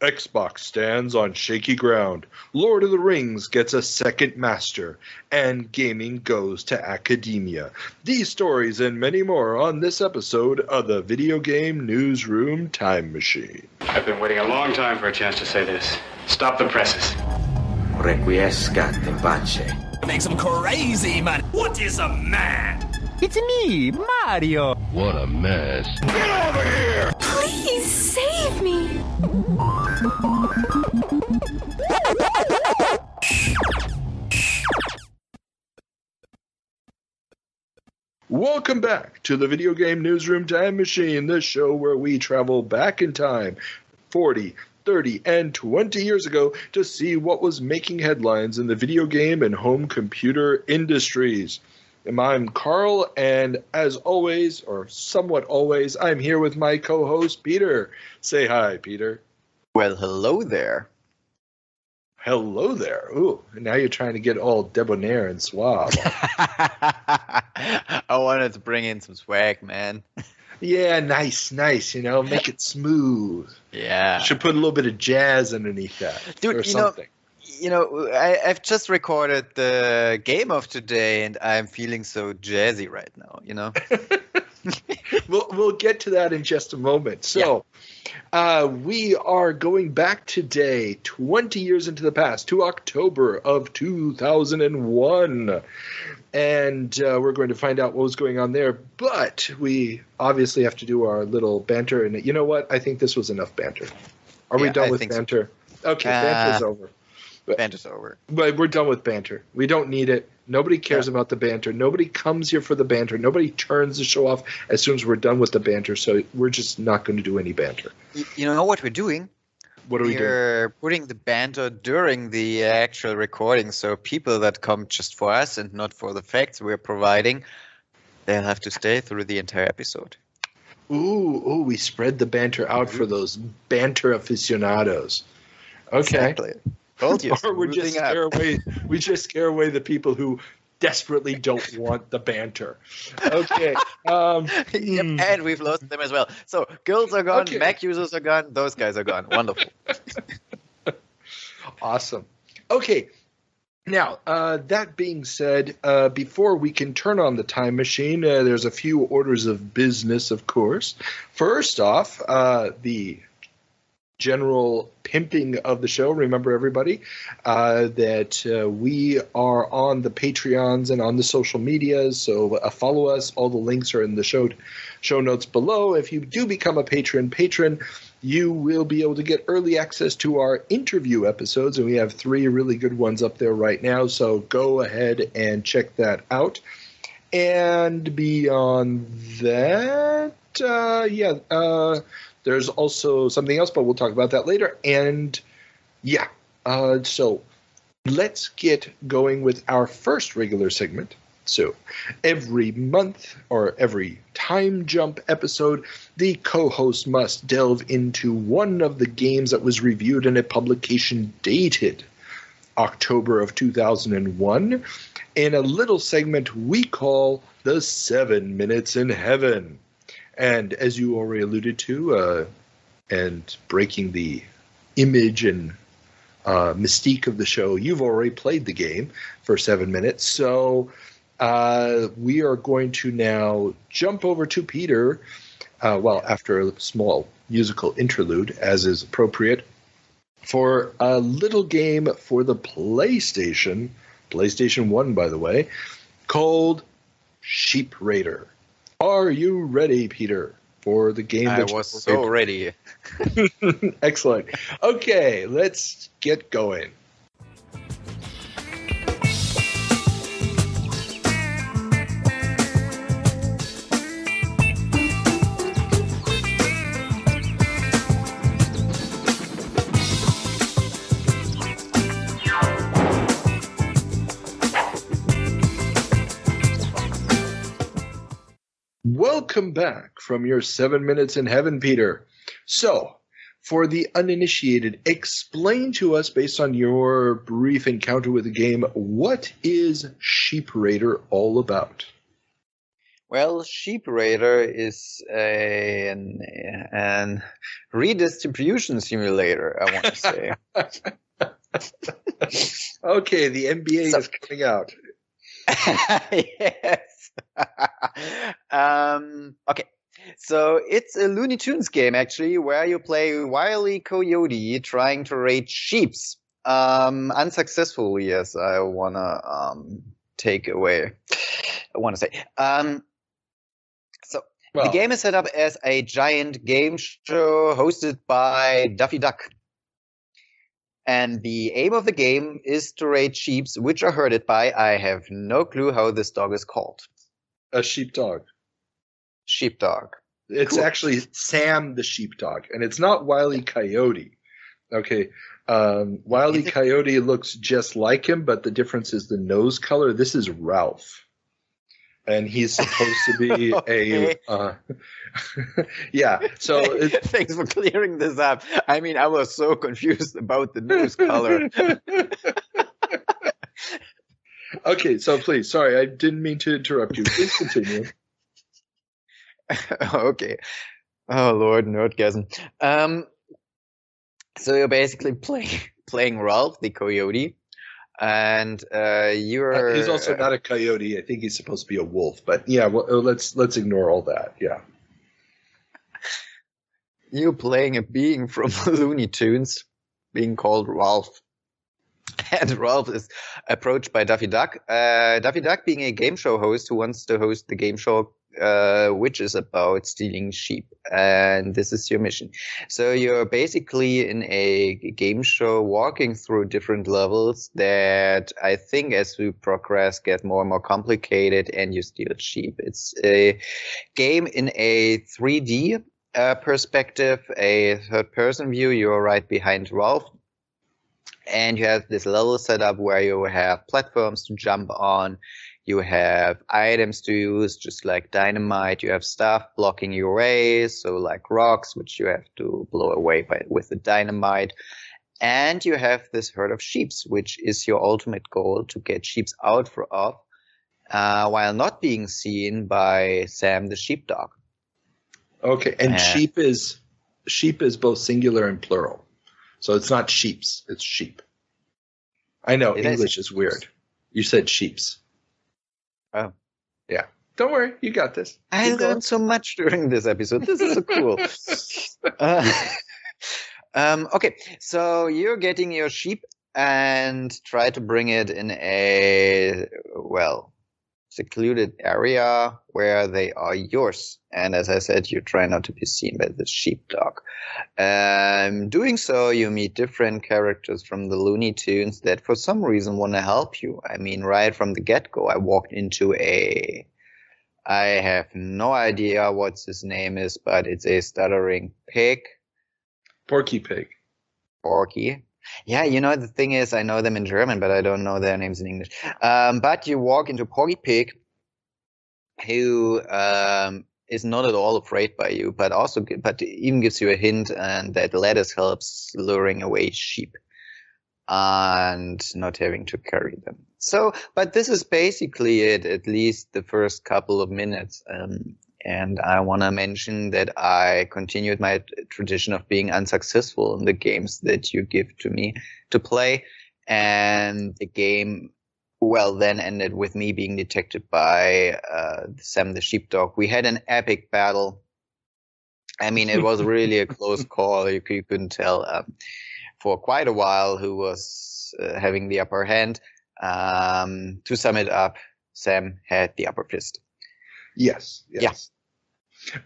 Xbox stands on shaky ground. Lord of the Rings gets a second master. And gaming goes to academia. These stories and many more on this episode of the Video Game Newsroom Time Machine. I've been waiting a long time for a chance to say this. Stop the presses. Requiescat in pace. Make some crazy man. What is a man? It's me, Mario. What a mess. Get over here! Please save me. Welcome back to the Video Game Newsroom Time Machine, the show where we travel back in time 40, 30, and 20 years ago to see what was making headlines in the video game and home computer industries. I'm Carl, and as always, or somewhat always, I'm here with my co-host, Peter. Say hi, Peter. Well, hello there. Hello there. Ooh, now you're trying to get all debonair and suave. I wanted to bring in some swag, man. Yeah, nice, you know, make it smooth. Yeah. Should put a little bit of jazz underneath that. Dude, or something. You know, I've just recorded the game of today, and I'm feeling so jazzy right now, you know? We'll get to that in just a moment. So we are going back today, 20 years into the past, to October of 2001. And we're going to find out what was going on there. But we obviously have to do our little banter. And you know what? I think this was enough banter. Are we done with banter? So. Okay, banter's over. Banter's over. But we're done with banter. We don't need it. Nobody cares about the banter. Nobody comes here for the banter. Nobody turns the show off as soon as we're done with the banter. So we're just not going to do any banter. You know what we're doing? What are we doing? We're putting the banter during the actual recording. So people that come just for us and not for the facts we're providing, they'll have to stay through the entire episode. Ooh, we spread the banter out for those banter aficionados. Okay. Exactly. Or we just scare away the people who desperately don't want the banter. Okay. And we've lost them as well. So guilds are gone, Mac users are gone, those guys are gone. Wonderful. Awesome. Okay. Now, that being said, before we can turn on the time machine, there's a few orders of business, of course. First off, the general pimping of the show. Remember, everybody, that we are on the Patreons and on the social medias, so follow us. All the links are in the show notes below. If you do become a patron, you will be able to get early access to our interview episodes, and we have 3 really good ones up there right now, so go ahead and check that out. And beyond that, there's also something else, but we'll talk about that later. And, so let's get going with our first regular segment. So every month or every time jump episode, the co-host must delve into one of the games that was reviewed in a publication dated October of 2001 in a little segment we call the 7 Minutes in Heaven. And as you already alluded to, and breaking the image and mystique of the show, you've already played the game for 7 minutes. So we are going to now jump over to Peter, after a small musical interlude, as is appropriate, for a little game for the PlayStation 1, by the way, called Sheep Raider. Are you ready, Peter, for the game? I was so ready. Excellent. Okay, let's get going. Welcome back from your 7 minutes in heaven, Peter. So, for the uninitiated, explain to us, based on your brief encounter with the game, what is Sheep Raider all about? Well, Sheep Raider is an redistribution simulator, I want to say. Okay, the NBA is coming out. Yes. Okay. So it's a Looney Tunes game, actually, where you play Wile E. Coyote trying to raid sheep. Unsuccessfully, yes, I want to take away. I want to say. Well, the game is set up as a giant game show hosted by Daffy Duck. And the aim of the game is to raid sheep, which are herded by, I have no clue how this dog is called. A sheepdog. Sheepdog. It's cool. Actually Sam the sheepdog, and it's not Wile E. Coyote. Okay. Wile E. Coyote looks just like him, but the difference is the nose color. This is Ralph. And he's supposed to be okay. So thanks for clearing this up. I mean, I was so confused about the news color. Okay, so please, sorry, I didn't mean to interrupt you. Please continue. Okay. Oh Lord, nerdgasm. So you're basically playing Ralph the coyote. And you're. He's also not a coyote. I think he's supposed to be a wolf. But yeah, well, let's ignore all that. Yeah. You playing a being from Looney Tunes, being called Ralph, and Ralph is approached by Daffy Duck. Daffy Duck being a game show host who wants to host the game show, which is about stealing sheep, and this is your mission. So you're basically in a game show walking through different levels that I think as we progress get more and more complicated, and you steal sheep. It's a game in a 3D perspective, a third-person view. You're right behind Ralph. And you have this level set up where you have platforms to jump on. You have items to use, just like dynamite. You have stuff blocking your way, so like rocks, which you have to blow away with the dynamite. And you have this herd of sheep, which is your ultimate goal, to get sheep out while not being seen by Sam the sheepdog. Okay, and sheep is both singular and plural. So it's not sheeps, it's sheep. I know, English is weird. You said sheeps. Oh. Yeah. Don't worry, you got this. I learned so much during this episode. This is so cool. Okay, so you're getting your sheep and try to bring it in a, well, secluded area where they are yours. And as I said, you try not to be seen by the sheepdog. Doing so, you meet different characters from the Looney Tunes that for some reason want to help you. I mean, right from the get-go, I walked into I have no idea what his name is, but it's a stuttering pig. Porky Pig. Porky. Yeah, you know, the thing is, I know them in German, but I don't know their names in English. But you walk into Porky Pig, who is not at all afraid by you, but even gives you a hint, and that lettuce helps luring away sheep and not having to carry them. So, but this is basically it, at least the first couple of minutes. And I want to mention that I continued my tradition of being unsuccessful in the games that you give to me to play. And the game, well, then ended with me being detected by Sam the sheepdog. We had an epic battle. I mean, it was really a close call. You couldn't tell for quite a while who was having the upper hand. To sum it up, Sam had the upper fist. Yes. Yeah.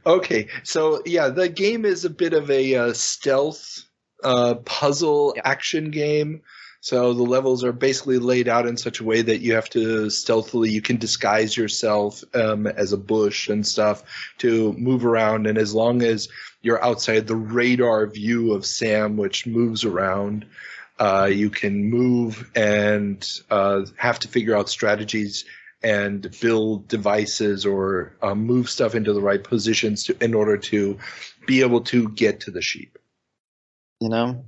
Okay. So, yeah, the game is a bit of a stealth puzzle action game. So the levels are basically laid out in such a way that you have to stealthily – you can disguise yourself as a bush and stuff to move around. And as long as you're outside the radar view of Sam, which moves around, you can move and have to figure out strategies and build devices or move stuff into the right positions in order to be able to get to the sheep. Now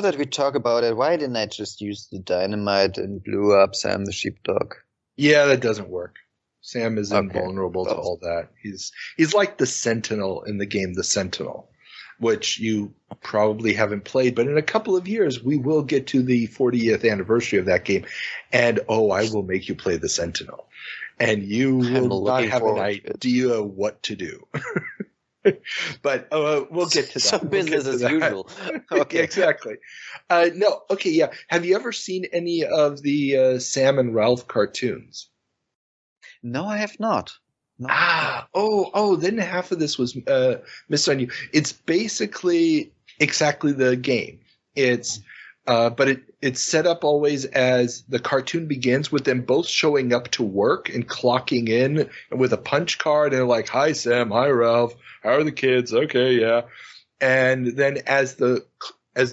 that we talk about it, why didn't I just use the dynamite and blew up Sam the sheepdog? Yeah, that doesn't work. Sam is invulnerable to all that. He's like the Sentinel in the game The Sentinel, which you probably haven't played, but in a couple of years we will get to the 40th anniversary of that game, and I will make you play The Sentinel, and you will not have an idea what to do. But we'll get to that. Some business as usual. Okay, exactly. No, okay, yeah. Have you ever seen any of the Sam and Ralph cartoons? No, I have not. Then half of this was missed on you. It's basically exactly the game. It's but it's set up always as the cartoon begins with them both showing up to work and clocking in with a punch card. And they're like, hi, Sam. Hi, Ralph. How are the kids? Okay, yeah. And then as the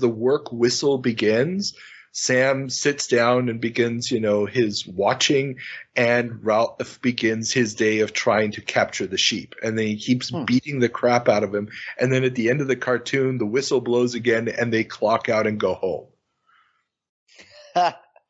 work whistle begins, Sam sits down and begins, his watching, and Ralph begins his day of trying to capture the sheep. And then he keeps beating the crap out of him. And then at the end of the cartoon, the whistle blows again, and they clock out and go home.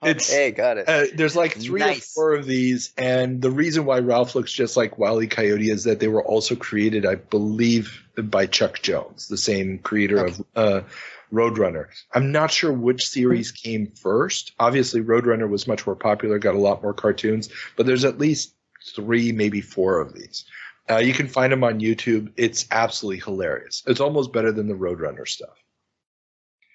Okay, got it. There's like three or four of these, and the reason why Ralph looks just like Wile E. Coyote is that they were also created, I believe, by Chuck Jones, the same creator of Roadrunner. I'm not sure which series came first. Obviously, Roadrunner was much more popular, got a lot more cartoons, but there's at least three, maybe four of these. You can find them on YouTube. It's absolutely hilarious. It's almost better than the Roadrunner stuff.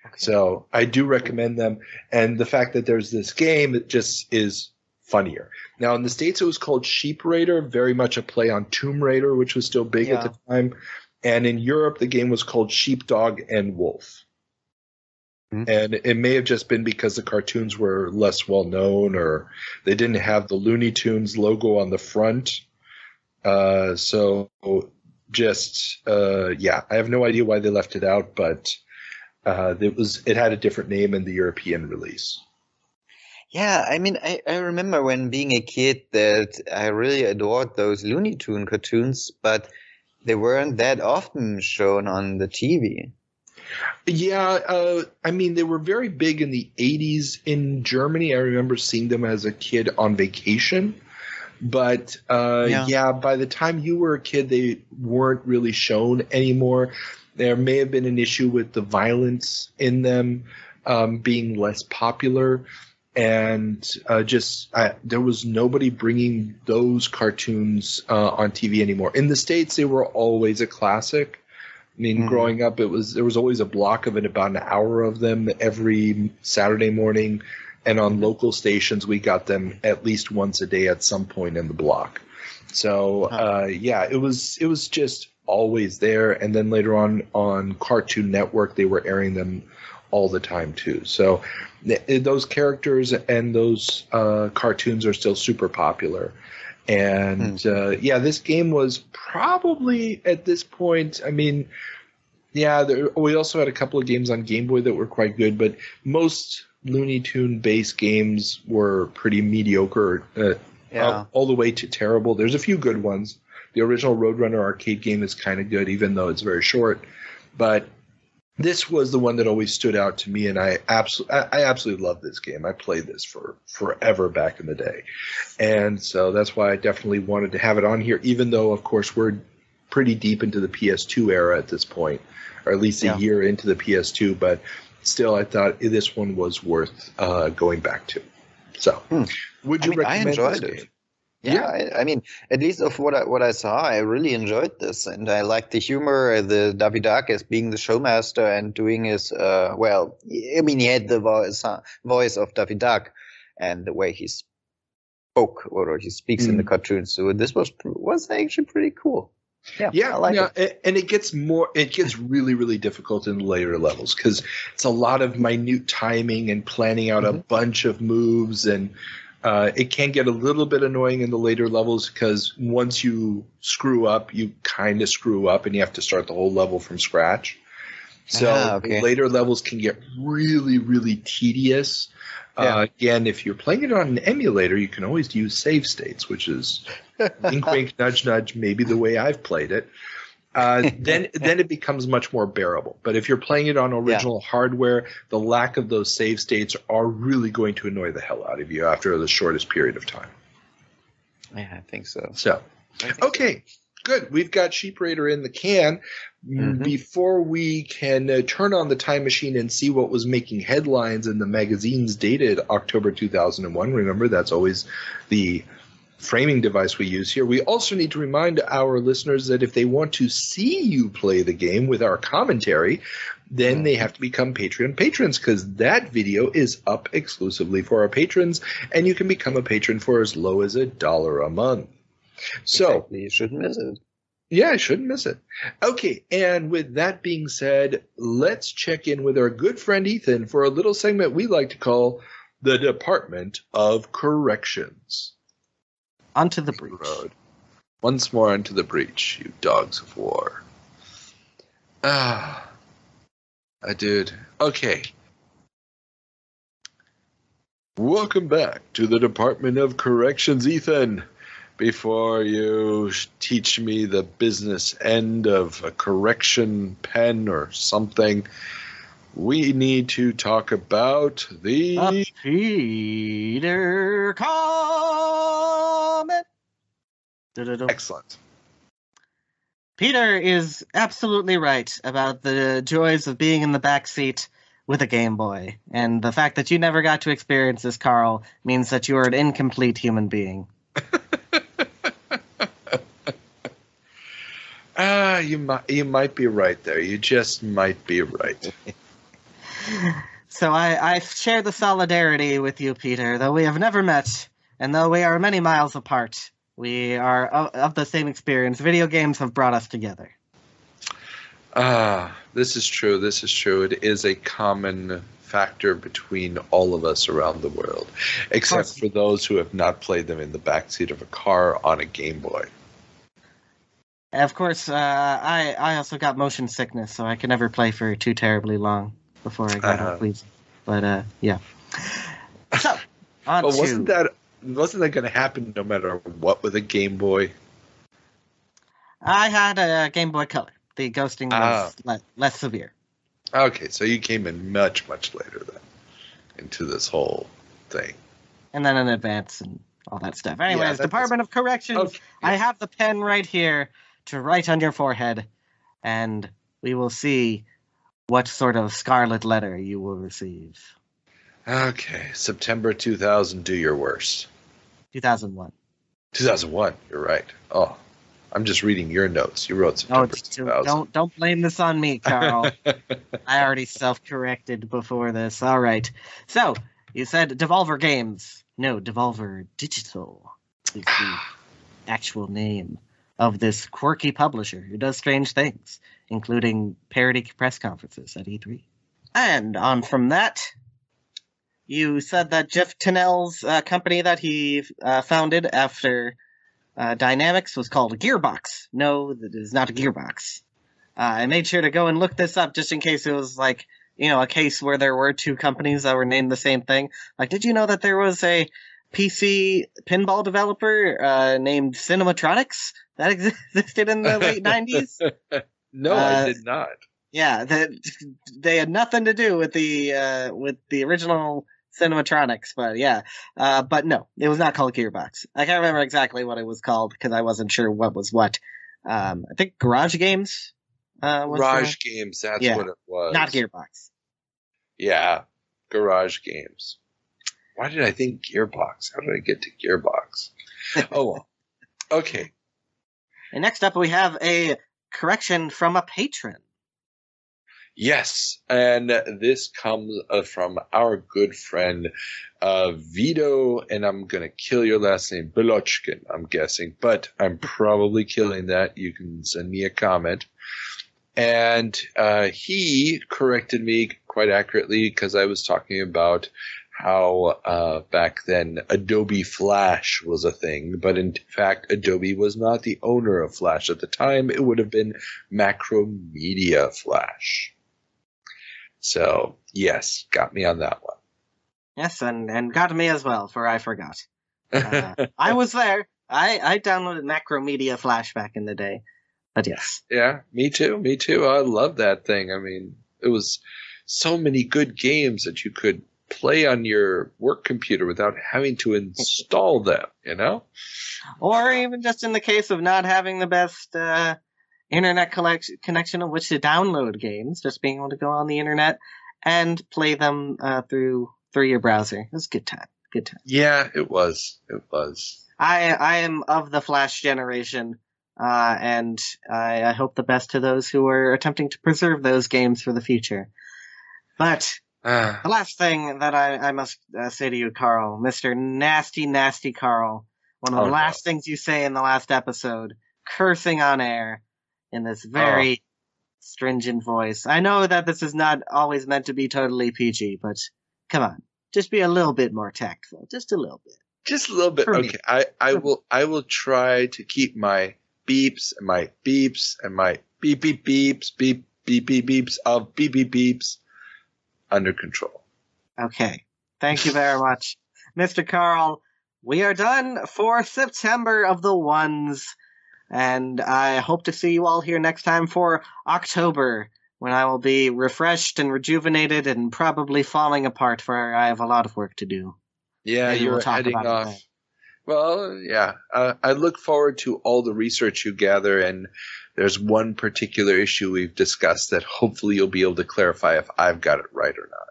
Okay. So I do recommend them. And the fact that there's this game, it just is funnier. Now, in the States, it was called Sheep Raider, very much a play on Tomb Raider, which was still big at the time. And in Europe, the game was called Sheepdog and Wolf. Mm-hmm. And it may have just been because the cartoons were less well-known, or they didn't have the Looney Tunes logo on the front. I have no idea why they left it out, but... it had a different name in the European release. Yeah, I mean, I remember when being a kid that I really adored those Looney Tunes cartoons, but they weren't that often shown on the TV. Yeah, they were very big in the 80s in Germany. I remember seeing them as a kid on vacation. But, by the time you were a kid, they weren't really shown anymore. There may have been an issue with the violence in them being less popular, and there was nobody bringing those cartoons on TV anymore. In the States, they were always a classic. I mean, growing up, there was always a block of about an hour of them every Saturday morning, and on local stations, we got them at least once a day at some point in the block. So, it was just always there, and then later on Cartoon Network they were airing them all the time too. So those characters and those cartoons are still super popular. And this game was probably at this point. I mean, we also had a couple of games on Game Boy that were quite good, but most Looney Tune based games were pretty mediocre, all the way to terrible. There's a few good ones. The original Roadrunner arcade game is kind of good, even though it's very short. But this was the one that always stood out to me, and I absolutely love this game. I played this for forever back in the day. And so that's why I definitely wanted to have it on here, even though, of course, we're pretty deep into the PS2 era at this point, or at least a year into the PS2. But still, I thought this one was worth going back to. So would you recommend this game? Yeah, at least of what I saw, I really enjoyed this, and I liked the humor, the Daffy Duck as being the showmaster and doing his he had the voice of Daffy Duck, and the way he spoke or he speaks in the cartoon. So this was actually pretty cool. Yeah, I like it. And it gets really, really difficult in later levels because it's a lot of minute timing and planning out a bunch of moves and. It can get a little bit annoying in the later levels because once you screw up, you kind of screw up and you have to start the whole level from scratch. So later levels can get really, really tedious. Yeah. Again, if you're playing it on an emulator, you can always use save states, which is wink, wink, nudge, nudge, maybe the way I've played it. Then it becomes much more bearable. But if you're playing it on original hardware, the lack of those save states are really going to annoy the hell out of you after the shortest period of time. Yeah, I think so. So, okay, good. We've got Sheep Raider in the can. Mm-hmm. Before we can turn on the time machine and see what was making headlines in the magazines dated October 2001, remember that's always the framing device we use here. We also need to remind our listeners that if they want to see you play the game with our commentary, then they have to become Patreon patrons, because that video is up exclusively for our patrons, and you can become a patron for as low as $1 a month. So exactly. You shouldn't miss it. Yeah, I shouldn't miss it. Okay, and with that being said, let's check in with our good friend Ethan for a little segment we like to call the Department of Corrections. Onto the breach. Once more onto the breach, you dogs of war. Dude. Okay. Welcome back to the Department of Corrections, Ethan. Before you teach me the business end of a correction pen or something, we need to talk about the Peter comment. Excellent. Peter is absolutely right about the joys of being in the backseat with a Game Boy. And the fact that you never got to experience this, Carl, means that you are an incomplete human being. You might be right there. You just might be right. So I share the solidarity with you, Peter. Though we have never met, and though we are many miles apart, we are of the same experience. Video games have brought us together. This is true. This is true. It is a common factor between all of us around the world, except for those who have not played them in the backseat of a car on a Game Boy. Of course, I also got motion sickness, so I could never play for too terribly long before I got out, please. But, yeah. So, on but wasn't that going to happen no matter what with a Game Boy? I had a Game Boy Color. The ghosting was less severe. Okay, so you came in much, much later then into this whole thing. And then in advance and all that stuff. Anyways, yeah, Department of Corrections, okay. I have the pen right here to write on your forehead, and we will see what sort of scarlet letter you will receive. Okay, September 2000, do your worst. 2001. 2001, you're right. Oh, I'm just reading your notes. You wrote September 2000. Don't blame this on me, Carl. I already self-corrected before this. All right. So, you said Devolver Games. No, Devolver Digital is the actual name of this quirky publisher who does strange things, including parody press conferences at E3. And on from that, you said that Jeff Tennell's company that he founded after Dynamics was called Gearbox. No, that is not a Gearbox. I made sure to go and look this up just in case it was like, you know, a case where there were two companies that were named the same thing. Like, did you know that there was a PC pinball developer named Cinematronics that existed in the late 90s? No, I did not. Yeah, they had nothing to do with the original Cinematronics, but yeah. But no, it was not called Gearbox. I can't remember exactly what it was called because I wasn't sure what was what. I think Garage Games. Garage Games, that's what it was. Not Gearbox. Yeah, Garage Games. Why did I think Gearbox? How did I get to Gearbox? Oh, well. Okay. And next up, we have a correction from a patron. Yes, and this comes from our good friend Vito, and I'm going to kill your last name, Belochkin, I'm guessing, but I'm probably killing that. You can send me a comment. And he corrected me quite accurately because I was talking about how back then Adobe Flash was a thing, but in fact Adobe was not the owner of Flash at the time. It would have been Macromedia Flash. So, yes, got me on that one. Yes, and got me as well, for I forgot. I was there. I downloaded Macromedia Flash back in the day. But yes. Yeah, me too. I love that thing. I mean, it was so many good games that you could play on your work computer without having to install them, you know? Or even just in the case of not having the best internet connection on which to download games, just being able to go on the internet and play them through your browser. It was a good time. Good time. Yeah, it was. It was. I am of the Flash generation, and I hope the best to those who are attempting to preserve those games for the future. But the last thing that I must say to you, Carl, Mr. Nasty, Nasty Carl, one of the last things you say in the last episode, cursing on air in this very stringent voice. I know that this is not always meant to be totally PG, but come on. Just be a little bit more tactful. Just a little bit. Just a little bit. For okay. Me. I will try to keep my beeps and my beeps and my beep beep beeps, beep beep beep beeps of beep beep beeps under control. Okay. Thank you very much. Mr. Carl, we are done for September of the Ones. And I hope to see you all here next time for October, when I will be refreshed and rejuvenated and probably falling apart, for I have a lot of work to do. Yeah, maybe you're heading off. Well, yeah. I look forward to all the research you gather, and there's one particular issue we've discussed that hopefully you'll be able to clarify if I've got it right or not.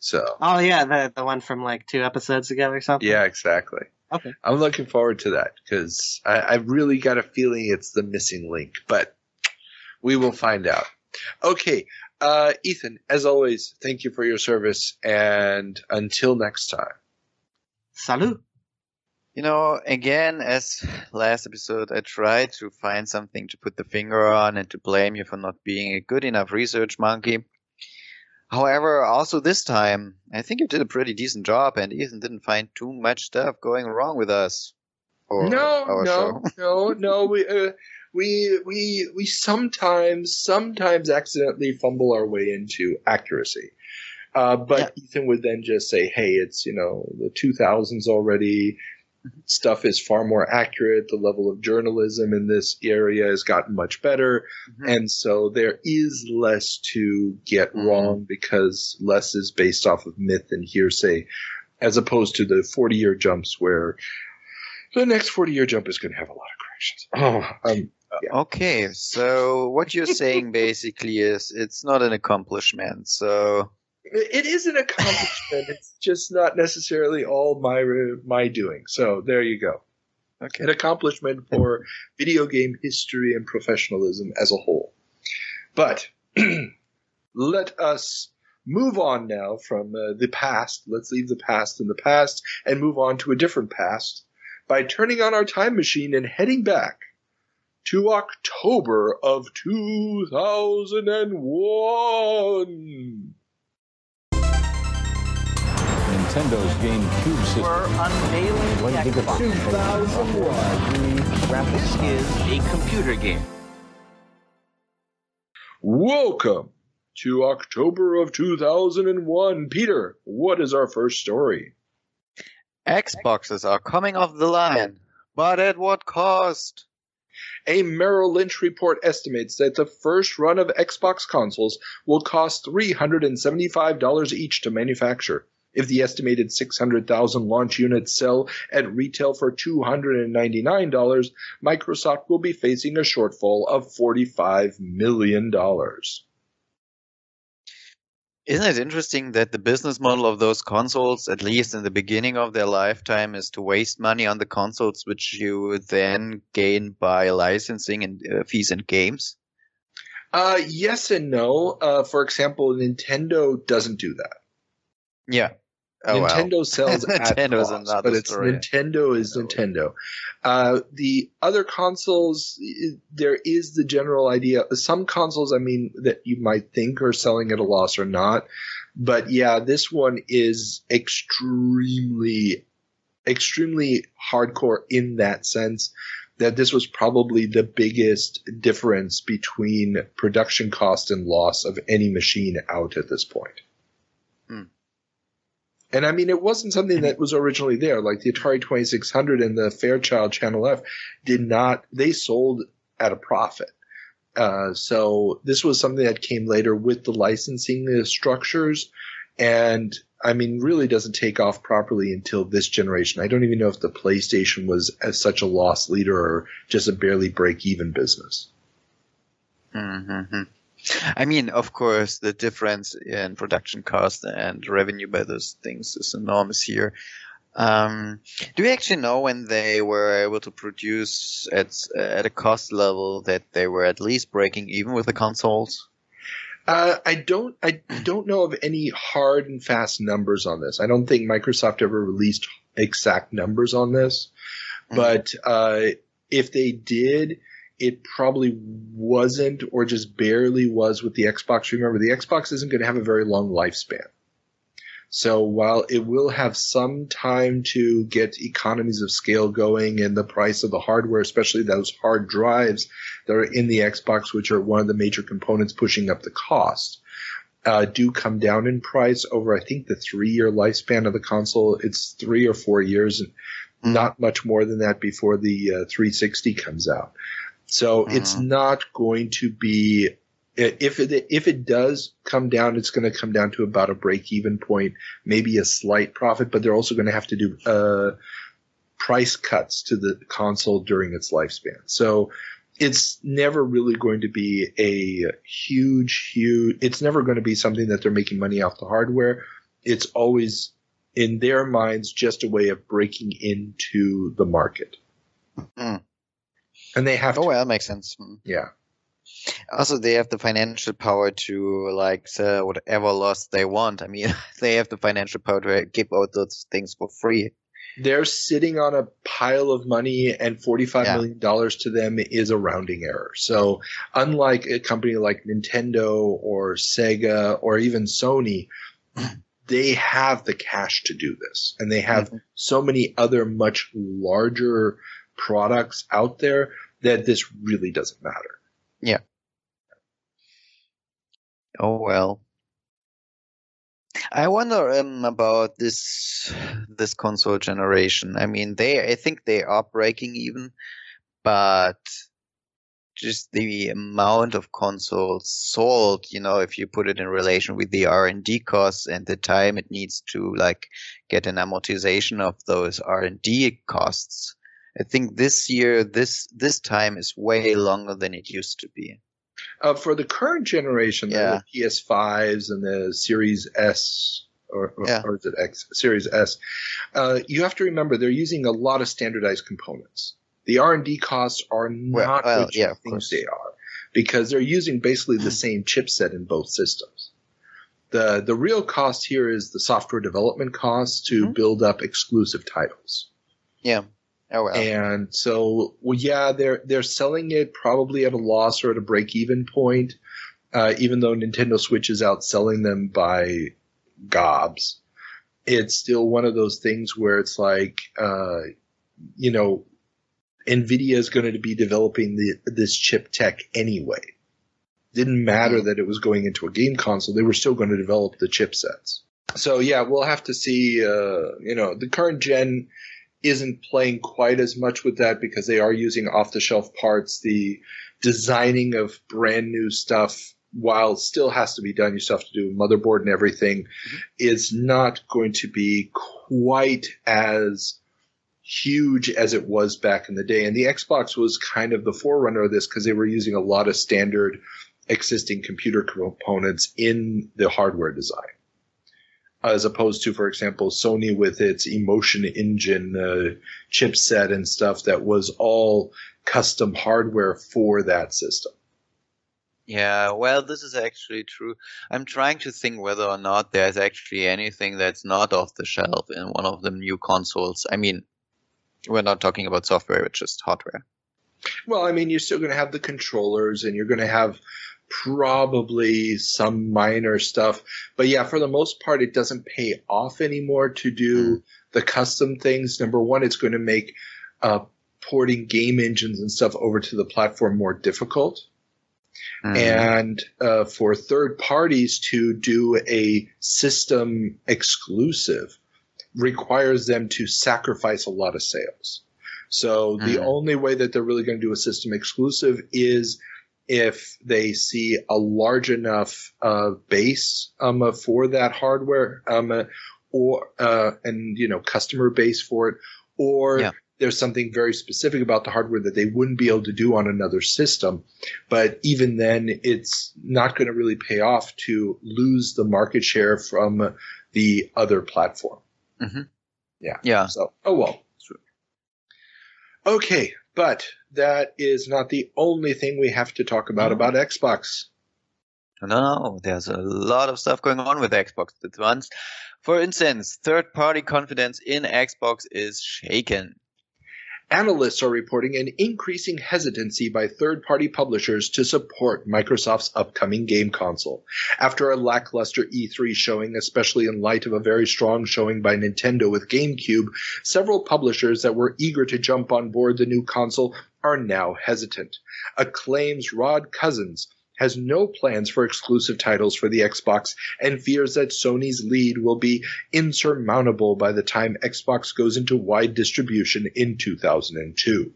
So. Oh, yeah, the one from like 2 episodes ago or something? Yeah, exactly. Okay. I'm looking forward to that, because I really got a feeling it's the missing link, but we will find out. Okay, Ethan, as always, thank you for your service, and until next time. Salut! You know, again, as last episode, I tried to find something to put the finger on and to blame you for not being a good enough research monkey. However, also this time, I think you did a pretty decent job, and Ethan didn't find too much stuff going wrong with us. No, We sometimes accidentally fumble our way into accuracy. But yeah. Ethan would then just say, hey, it's, you know, the 2000s already. Stuff is far more accurate. The level of journalism in this area has gotten much better. Mm-hmm. And so there is less to get wrong, because less is based off of myth and hearsay, as opposed to the 40-year jumps where the next 40-year jump is going to have a lot of corrections. Yeah. Okay, so what you're saying basically is it's not an accomplishment. So it is an accomplishment. It's just not necessarily all my doing. So there you go. Okay, an accomplishment for video game history and professionalism as a whole. But let us move on now from the past. Let's leave the past in the past and move on to a different past by turning on our time machine and heading back to October of 2001. Nintendo's GameCube system. We're unveiling the Xbox. 2001. Graphics is a computer game. Welcome to October of 2001. Peter, what is our first story? Xboxes are coming off the line, but at what cost? A Merrill Lynch report estimates that the first run of Xbox consoles will cost $375 each to manufacture. If the estimated 600,000 launch units sell at retail for $299, Microsoft will be facing a shortfall of $45 million. Isn't it interesting that the business model of those consoles, at least in the beginning of their lifetime, is to waste money on the consoles, which you then gain by licensing and fees and games? Yes and no. For example, Nintendo doesn't do that. Yeah. Nintendo sells at cost, but it's story. Nintendo is Nintendo. The other consoles, there is the general idea. Some consoles, I mean, that you might think are selling at a loss or not. But yeah, this one is extremely, extremely hardcore in that sense, that this was probably the biggest difference between production cost and loss of any machine out at this point. And I mean, it wasn't something that was originally there. Like the Atari 2600 and the Fairchild Channel F they sold at a profit. So this was something that came later with the licensing structures. And I mean, really doesn't take off properly until this generation. I don't even know if the PlayStation was as such a loss leader or just a barely break-even business. Mm-hmm. I mean, of course, the difference in production cost and revenue by those things is enormous here. Do you actually know when they were able to produce at a cost level that they were at least breaking even with the consoles? I don't know of any hard and fast numbers on this. I don't think Microsoft ever released exact numbers on this. But if they did, it probably wasn't, or just barely was, with the Xbox. Remember, the Xbox isn't going to have a very long lifespan. So while it will have some time to get economies of scale going and the price of the hardware, especially those hard drives that are in the Xbox, which are one of the major components pushing up the cost, do come down in price over, I think, the 3-year lifespan of the console. It's 3 or 4 years, and not much more than that before the 360 comes out. So it's not going to be – if it does come down, it's going to come down to about a break-even point, maybe a slight profit, but they're also going to have to do price cuts to the console during its lifespan. So it's never really going to be a huge – it's never going to be something that they're making money off the hardware. It's always, in their minds, just a way of breaking into the market. Mm. And they have. Oh, well, that makes sense. Yeah. Also, they have the financial power to like sell whatever loss they want. I mean, they have the financial power to give out those things for free. They're sitting on a pile of money, and $45 million to them is a rounding error. So, unlike a company like Nintendo or Sega or even Sony, they have the cash to do this, and they have so many other much larger products out there that this really doesn't matter. Yeah. Oh, well. I wonder about this console generation. I mean, I think they are breaking even, but just the amount of consoles sold, you know, if you put it in relation with the R&D costs and the time it needs to like get an amortization of those R&D costs, I think this year, this time is way longer than it used to be. For the current generation, the PS5s and the Series S or is it X? Series S. You have to remember they're using a lot of standardized components. The R&D costs are not what you think they are, because they're using basically the same chipset in both systems. The real cost here is the software development costs to build up exclusive titles. Yeah. Oh, well. And so, they're selling it probably at a loss or at a break-even point, even though Nintendo Switch is out selling them by gobs. It's still one of those things where it's like, you know, NVIDIA is going to be developing this chip tech anyway. Didn't matter that it was going into a game console. They were still going to develop the chipsets. So, yeah, we'll have to see, you know, the current gen isn't playing quite as much with that because they are using off-the-shelf parts. The designing of brand new stuff, while still has to be done, you still have to do a motherboard and everything, is not going to be quite as huge as it was back in the day. And the Xbox was kind of the forerunner of this because they were using a lot of standard existing computer components in the hardware design, as opposed to, for example, Sony with its Emotion Engine chipset and stuff that was all custom hardware for that system. Yeah, well, this is actually true. I'm trying to think whether or not there's actually anything that's not off the shelf in one of the new consoles. I mean, we're not talking about software, it's just hardware. Well, I mean, you're still going to have the controllers and you're going to have probably some minor stuff, but yeah, for the most part, it doesn't pay off anymore to do the custom things. Number one, it's going to make porting game engines and stuff over to the platform more difficult, and for third parties to do a system exclusive requires them to sacrifice a lot of sales. So the only way that they're really going to do a system exclusive is if they see a large enough base for that hardware, or and you know, customer base for it, or there's something very specific about the hardware that they wouldn't be able to do on another system. But even then, it's not going to really pay off to lose the market share from the other platform. Mm-hmm. Yeah. So, oh well. Okay, but that is not the only thing we have to talk about Xbox. No, there's a lot of stuff going on with Xbox at once. For instance, third-party confidence in Xbox is shaken. Analysts are reporting an increasing hesitancy by third-party publishers to support Microsoft's upcoming game console. After a lackluster E3 showing, especially in light of a very strong showing by Nintendo with GameCube, several publishers that were eager to jump on board the new console are now hesitant. Acclaim's Rod Cousins has no plans for exclusive titles for the Xbox and fears that Sony's lead will be insurmountable by the time Xbox goes into wide distribution in 2002.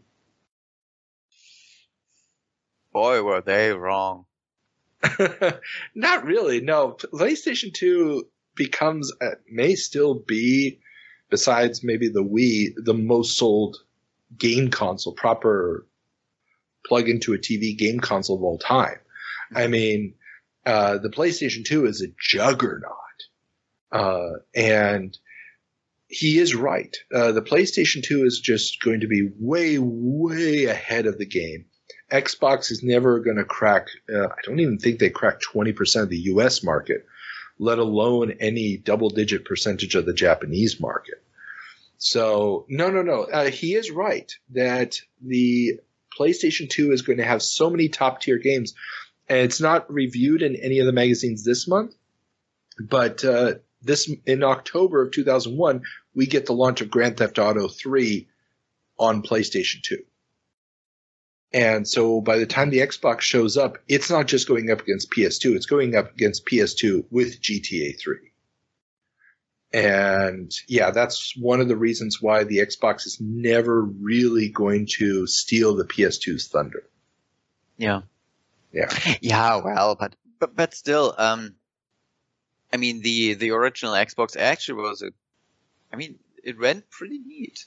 Boy, were they wrong. Not really, no. PlayStation 2 becomes, may still be, besides maybe the Wii, the most sold game console, proper plug into a TV game console of all time. I mean, the PlayStation 2 is a juggernaut, and he is right. The PlayStation 2 is just going to be way, way ahead of the game. Xbox is never going to crack – I don't even think they crack 20% of the U.S. market, let alone any double-digit percentage of the Japanese market. So no. He is right that the PlayStation 2 is going to have so many top-tier games – and it's not reviewed in any of the magazines this month, but in October of 2001, we get the launch of Grand Theft Auto III on PlayStation 2. And so by the time the Xbox shows up, it's not just going up against PS2. It's going up against PS2 with GTA 3. And, yeah, that's one of the reasons why the Xbox is never really going to steal the PS2's thunder. Yeah, well, but still, I mean, the original Xbox actually was it ran pretty neat.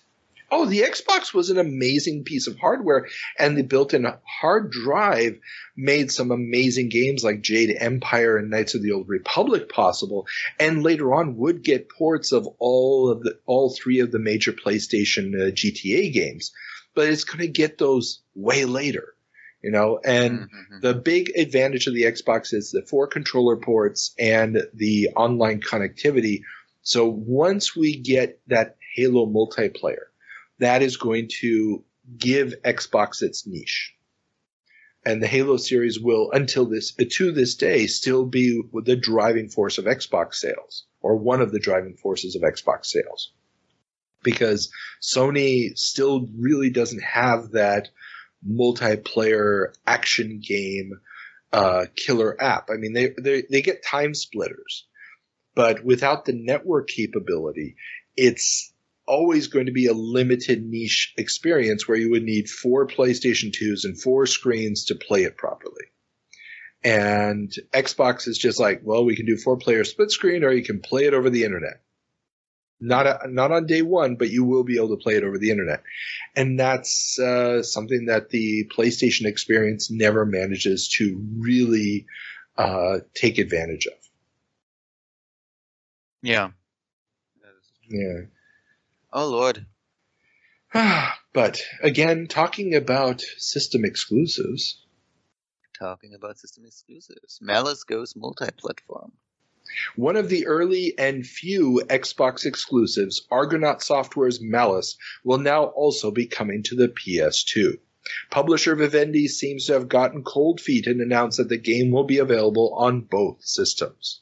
Oh, the Xbox was an amazing piece of hardware, and the built-in hard drive made some amazing games like Jade Empire and Knights of the Old Republic possible, and later on would get ports of all three of the major PlayStation GTA games. But it's going to get those way later. You know, and the big advantage of the Xbox is the 4 controller ports and the online connectivity. So once we get that Halo multiplayer, that is going to give Xbox its niche. And the Halo series will, to this day, still be the driving force of Xbox sales, or one of the driving forces of Xbox sales. Because Sony still really doesn't have that multiplayer action game killer app. I mean, they get time splitters, but without the network capability, it's always going to be a limited niche experience where you would need 4 PlayStation 2s and 4 screens to play it properly. And Xbox is just like, well, we can do 4-player split screen, or you can play it over the internet. Not on day one, but you will be able to play it over the internet. And that's something that the PlayStation experience never manages to really take advantage of. Yeah. Oh, Lord. But, again, talking about system exclusives. Malice goes multi-platform. One of the early and few Xbox exclusives, Argonaut Software's Malice, will now also be coming to the PS2. Publisher Vivendi seems to have gotten cold feet and announced that the game will be available on both systems.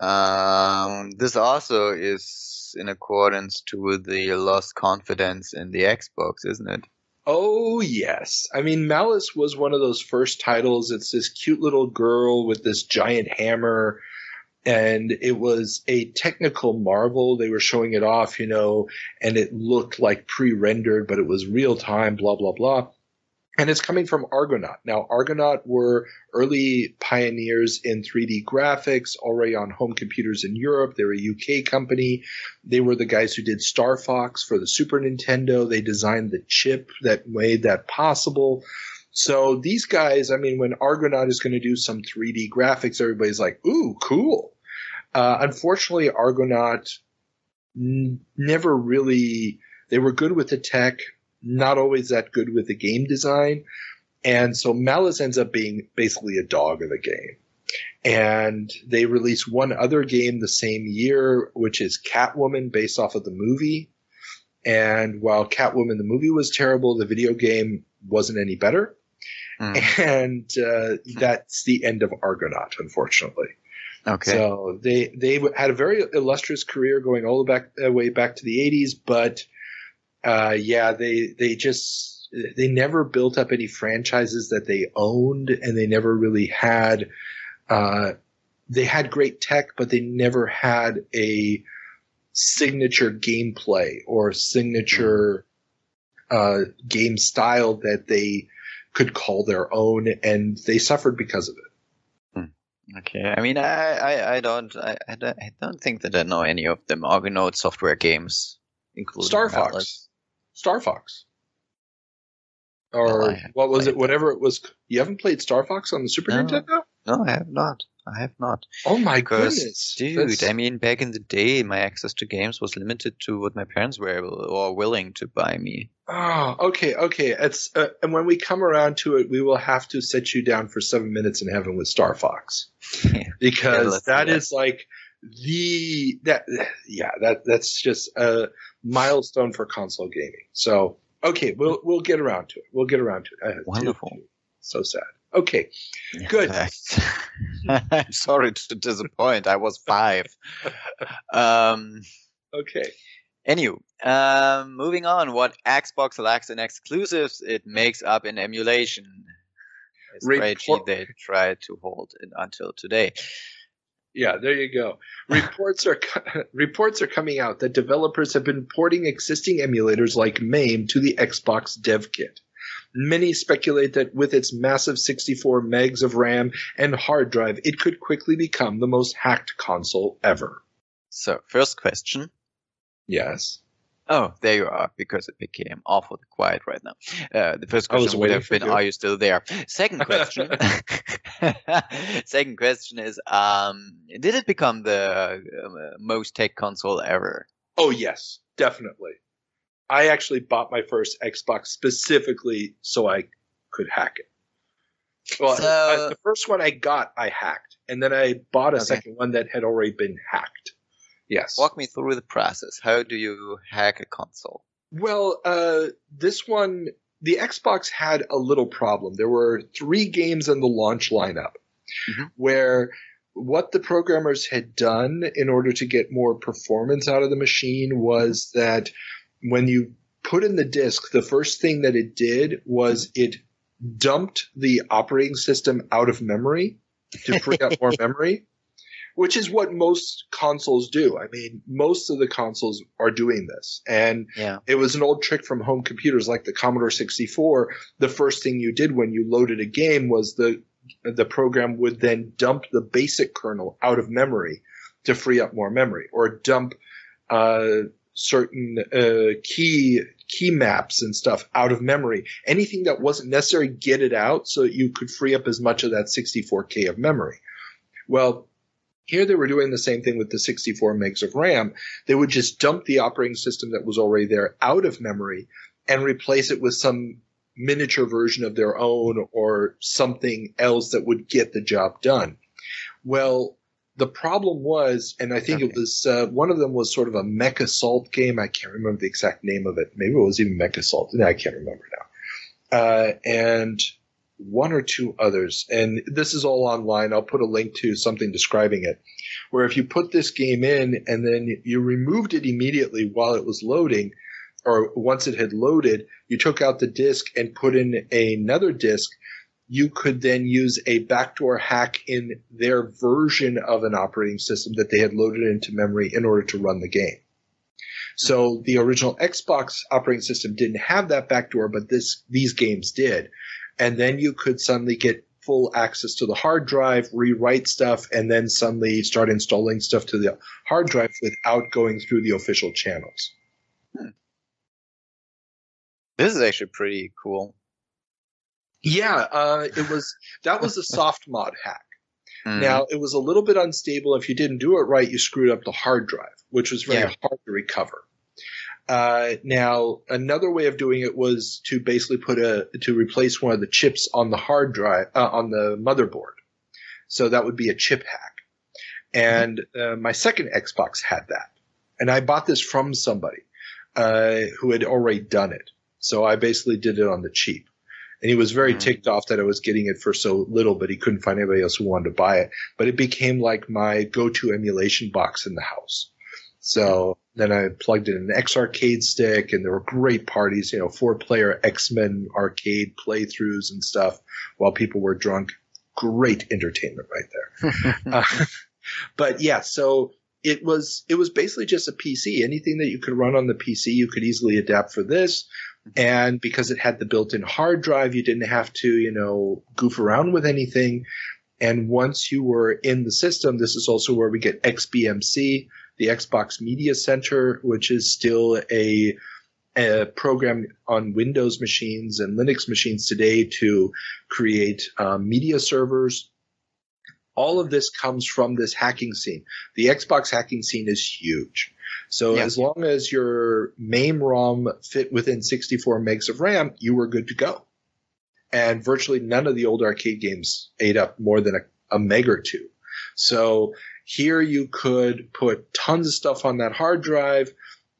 This also is in accordance to the lost confidence in the Xbox, isn't it? Oh, yes. I mean, Malice was one of those first titles. It's this cute little girl with this giant hammer, and it was a technical marvel. They were showing it off, you know, and it looked like pre-rendered, but it was real time, blah, blah, blah. And it's coming from Argonaut. Now, Argonaut were early pioneers in 3D graphics, already on home computers in Europe. They're a UK company. They were the guys who did Star Fox for the Super Nintendo. They designed the chip that made that possible. So these guys, I mean, when Argonaut is going to do some 3D graphics, everybody's like, ooh, cool. Unfortunately, Argonaut never really – they were good with the tech, not always that good with the game design. And so Malice ends up being basically a dog of the game. And they release one other game the same year, which is Catwoman, based off of the movie. And while Catwoman, the movie, was terrible, the video game wasn't any better. And that's the end of Argonaut, unfortunately. Okay. So they had a very illustrious career going all the way back to the 80s, but they never built up any franchises that they owned, and they never really had they had great tech, but they never had a signature gameplay or signature game style that they could call their own, and they suffered because of it. Okay, I mean, I don't think that I know any of them Argonaut Software games, including Star Fox. Star Fox. Or well, what was it? Whatever it was. You haven't played Star Fox on the Super Nintendo? No, I have not. Oh my goodness. Dude, I mean, back in the day, my access to games was limited to what my parents were able or willing to buy me. Oh, okay. It's and when we come around to it, we will have to set you down for 7 minutes in heaven with Star Fox. Because that is like the that's just a milestone for console gaming. So, okay, we'll get around to it. Wonderful. Dude, so sad. Okay, good. I'm sorry to disappoint. I was 5. Okay. Anywho, moving on. What Xbox lacks in exclusives, it makes up in emulation. It's crazy they try to hold it until today. Yeah, there you go. Reports are coming out that developers have been porting existing emulators like MAME to the Xbox dev kit. Many speculate that with its massive 64 megs of RAM and hard drive, it could quickly become the most hacked console ever. So, first question. Yes. Oh, there you are, because it became awful quiet right now. The first question would have been, are you still there? Second question. Second question is, did it become the most tech console ever? Oh, yes, definitely. I actually bought my first Xbox specifically so I could hack it. Well, so, the first one I got, I hacked. And then I bought a second one that had already been hacked. Yes. Walk me through the process. How do you hack a console? Well, this one, the Xbox had a little problem. There were 3 games in the launch lineup where what the programmers had done in order to get more performance out of the machine was that when you put in the disc, the first thing that it did was it dumped the operating system out of memory to free up more memory, which is what most consoles do. I mean, most of the consoles are doing this. And it was an old trick from home computers like the Commodore 64. The first thing you did when you loaded a game was the program would then dump the basic kernel out of memory to free up more memory, or dump certain key maps and stuff out of memory. Anything that wasn't necessary, get it out so that you could free up as much of that 64K of memory. Well, here they were doing the same thing with the 64 megs of RAM. They would just dump the operating system that was already there out of memory and replace it with some miniature version of their own or something else that would get the job done. Well, the problem was, and I think it was one of them was sort of a mech assault game. I can't remember the exact name of it. Maybe it was even mech assault. No, I can't remember now. And one or two others. And this is all online. I'll put a link to something describing it, where if you put this game in and then you removed it immediately while it was loading, or once it had loaded, you took out the disc and put in another disc, you could then use a backdoor hack in their version of an operating system that they had loaded into memory in order to run the game. So the original Xbox operating system didn't have that backdoor, but these games did. And then you could suddenly get full access to the hard drive, rewrite stuff, and then suddenly start installing stuff to the hard drive without going through the official channels. Hmm. This is actually pretty cool. Yeah, that was a soft mod hack. Mm. Now, it was a little bit unstable. If you didn't do it right, you screwed up the hard drive, which was very hard to recover. Now, another way of doing it was to basically replace one of the chips on the hard drive, on the motherboard. So that would be a chip hack. And my second Xbox had that. And I bought this from somebody who had already done it. So I basically did it on the cheap. And he was very ticked off that I was getting it for so little, but he couldn't find anybody else who wanted to buy it. But it became like my go-to emulation box in the house. So then I plugged in an X arcade stick, and there were great parties, 4-player X-Men arcade playthroughs and stuff while people were drunk. Great entertainment right there. But yeah, so it was basically just a PC. Anything that you could run on the PC, you could easily adapt for this. And because it had the built-in hard drive, you didn't have to, goof around with anything. And once you were in the system, this is also where we get XBMC, the Xbox Media Center, which is still a program on Windows machines and Linux machines today to create media servers. All of this comes from this hacking scene. The Xbox hacking scene is huge. So as long as your MAME ROM fit within 64 megs of RAM, you were good to go. And virtually none of the old arcade games ate up more than a meg or two. So here you could put tons of stuff on that hard drive,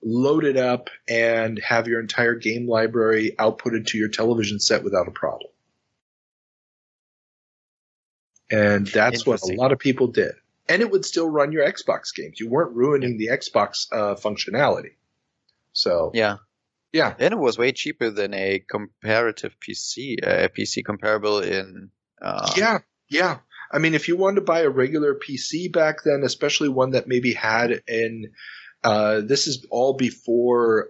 load it up, and have your entire game library outputted to your television set without a problem. And that's what a lot of people did. And it would still run your Xbox games. You weren't ruining the Xbox functionality. So yeah. And it was way cheaper than a comparative PC, a PC comparable in. Yeah. I mean, if you wanted to buy a regular PC back then, especially one that maybe had an. This is all before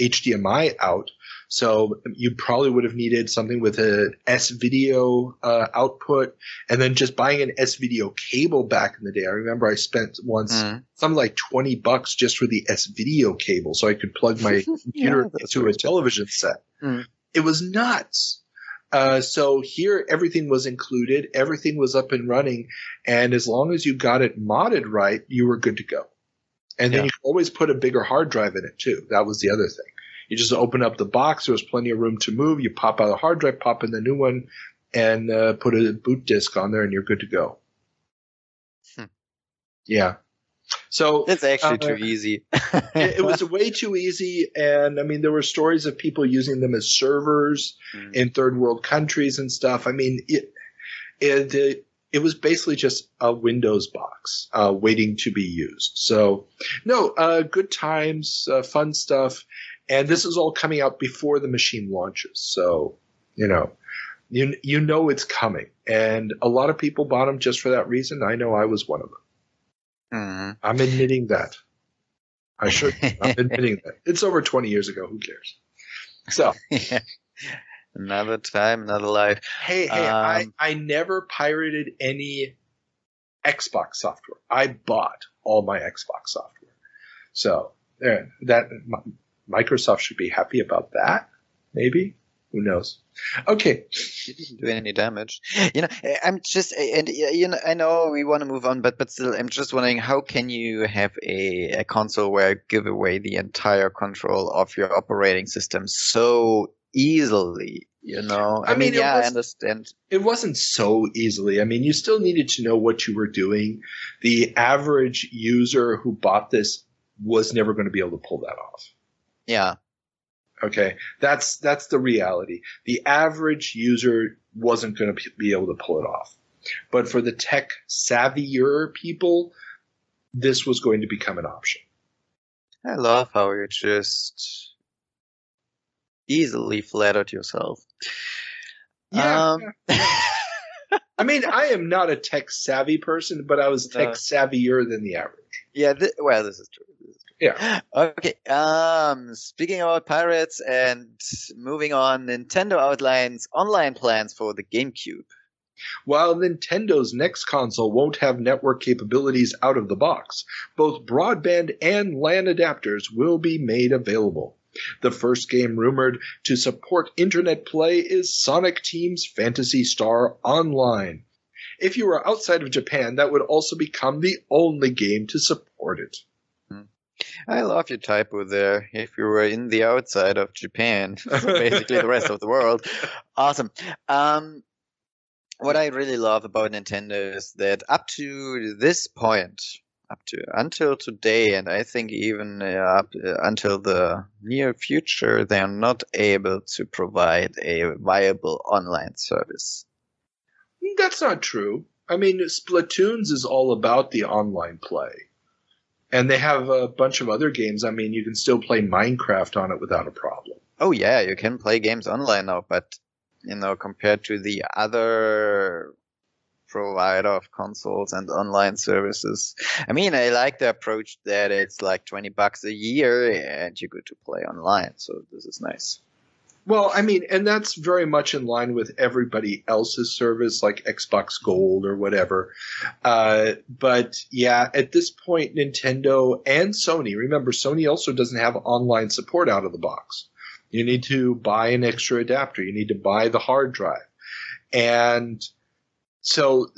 HDMI out, so you probably would have needed something with an S-video output, and then just buying an S-video cable back in the day. I remember I spent once something like $20 just for the S-video cable, so I could plug my computer into a television set. Mm. It was nuts. So here everything was included, everything was up and running, and as long as you got it modded right, you were good to go. And then you can always put a bigger hard drive in it, too. That was the other thing. You just open up the box. There was plenty of room to move. You pop out a hard drive, pop in the new one, and put a boot disk on there, and you're good to go. Hmm. Yeah. So it's actually too easy. It was way too easy. And, I mean, there were stories of people using them as servers in third world countries and stuff. I mean, it was basically just a Windows box waiting to be used. So, no, good times, fun stuff. And this is all coming out before the machine launches. So, you know it's coming. And a lot of people bought them just for that reason. I know I was one of them. Mm-hmm. I'm admitting that. I should. I'm admitting that. It's over 20 years ago. Who cares? So. Another time, another life. Hey, I never pirated any Xbox software. I bought all my Xbox software. So that Microsoft should be happy about that, maybe. Who knows? Okay. You didn't do any damage. I'm just – and I know we want to move on, but still I'm just wondering, how can you have a console where you give away the entire control of your operating system so easily, I mean yeah, I understand. It wasn't so easily. I mean, you still needed to know what you were doing. The average user who bought this was never going to be able to pull that off. Yeah. Okay. That's the reality. The average user wasn't going to be able to pull it off. But for the tech savvier people, this was going to become an option. I love how you just easily flattered yourself. Yeah. I mean, I am not a tech savvy person, but I was tech savvier than the average. Yeah, this is true. Yeah. Okay. Speaking about pirates and moving on, Nintendo outlines online plans for the GameCube. While Nintendo's next console won't have network capabilities out of the box, both broadband and LAN adapters will be made available. The first game rumored to support internet play is Sonic Team's Phantasy Star Online. If you were outside of Japan, that would also become the only game to support it. I love your typo there. If you were in the outside of Japan, basically the rest of the world. Awesome. What I really love about Nintendo is that up to this point, until today, and I think even up until the near future, they are not able to provide a viable online service. That's not true. I mean, Splatoons is all about the online play. And they have a bunch of other games. I mean, you can still play Minecraft on it without a problem. Oh, yeah, you can play games online now. But, you know, compared to the other provider of consoles and online services, I mean, I like the approach that it's like $20 a year and you go to play online. So this is nice. Well, I mean, and that's very much in line with everybody else's service, like Xbox Gold or whatever. But yeah, at this point, Nintendo and Sony, remember, Sony also doesn't have online support out of the box. You need to buy an extra adapter. You need to buy the hard drive. And so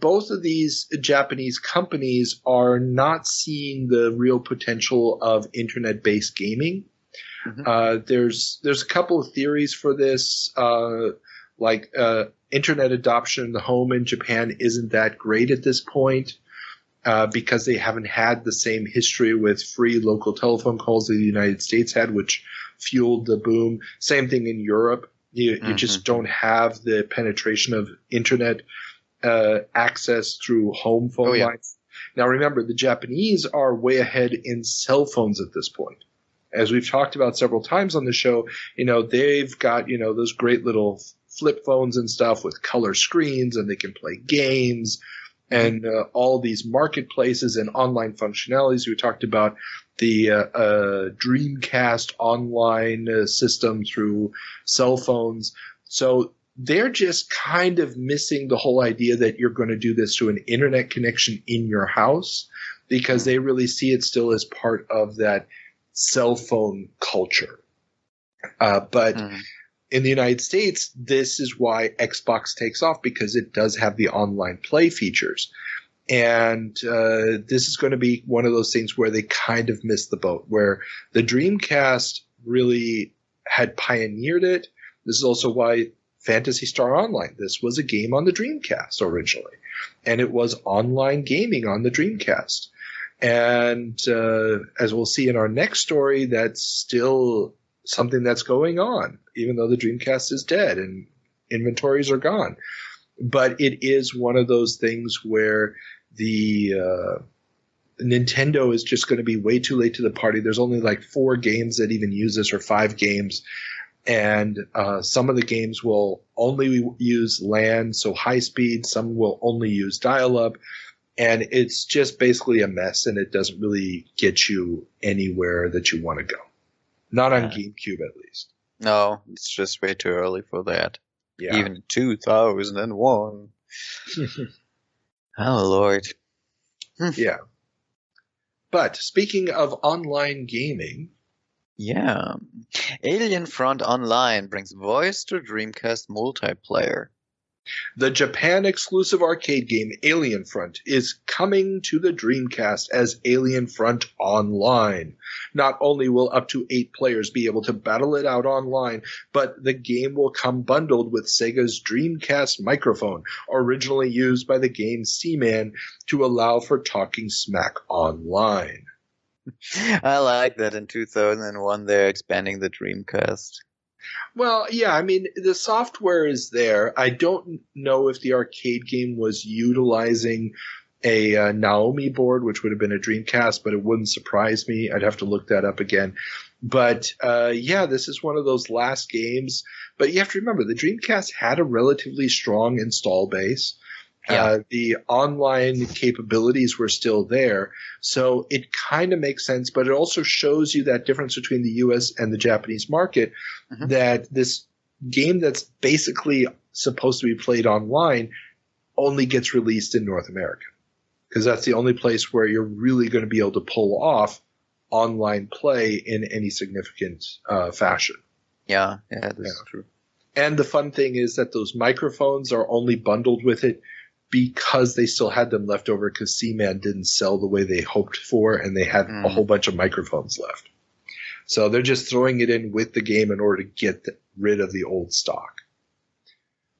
both of these Japanese companies are not seeing the real potential of internet-based gaming. There's a couple of theories for this, like internet adoption in the home in Japan isn't that great at this point because they haven't had the same history with free local telephone calls that the United States had, which fueled the boom. Same thing in Europe. You just don't have the penetration of internet access through home phone lines. Now, remember, the Japanese are way ahead in cell phones at this point. As we've talked about several times on the show, you know, they've got, you know, those great little flip phones and stuff with color screens, and they can play games and all these marketplaces and online functionalities. We talked about the Dreamcast online system through cell phones. So they're just kind of missing the whole idea that you're going to do this through an internet connection in your house, because they really see it still as part of that cell phone culture. But in the United States, this is why Xbox takes off, because it does have the online play features. And this is going to be one of those things where they kind of missed the boat, where the Dreamcast really had pioneered it. This is also why Phantasy Star Online, this was a game on the Dreamcast originally, and it was online gaming on the Dreamcast. And as we'll see in our next story, that's still something that's going on, even though the Dreamcast is dead and inventories are gone. But it is one of those things where the Nintendo is just going to be way too late to the party. There's only like 4 games that even use this, or 5 games. And some of the games will only use LAN, so high speed. Some will only use dial-up. And it's just basically a mess, and it doesn't really get you anywhere that you want to go. Not on GameCube, at least. No, it's just way too early for that. Yeah. Even 2001. Oh, Lord. Yeah. But speaking of online gaming... Yeah. Alien Front Online brings voice to Dreamcast multiplayer. The Japan-exclusive arcade game Alien Front is coming to the Dreamcast as Alien Front Online. Not only will up to 8 players be able to battle it out online, but the game will come bundled with Sega's Dreamcast microphone, originally used by the game Seaman, to allow for talking smack online. I like that in 2001 they're expanding the Dreamcast. Well, yeah, I mean, the software is there. I don't know if the arcade game was utilizing a Naomi board, which would have been a Dreamcast, but it wouldn't surprise me. I'd have to look that up again. But, yeah, this is one of those last games. But you have to remember, the Dreamcast had a relatively strong install base, The online capabilities were still there. So it kind of makes sense, but it also shows you that difference between the U.S. and the Japanese market, mm-hmm. that this game that's basically supposed to be played online only gets released in North America, because that's the only place where you're really going to be able to pull off online play in any significant fashion. That's true. And the fun thing is that those microphones are only bundled with it because they still had them left over because Seaman didn't sell the way they hoped for, and they had a whole bunch of microphones left. So they're just throwing it in with the game in order to get rid of the old stock.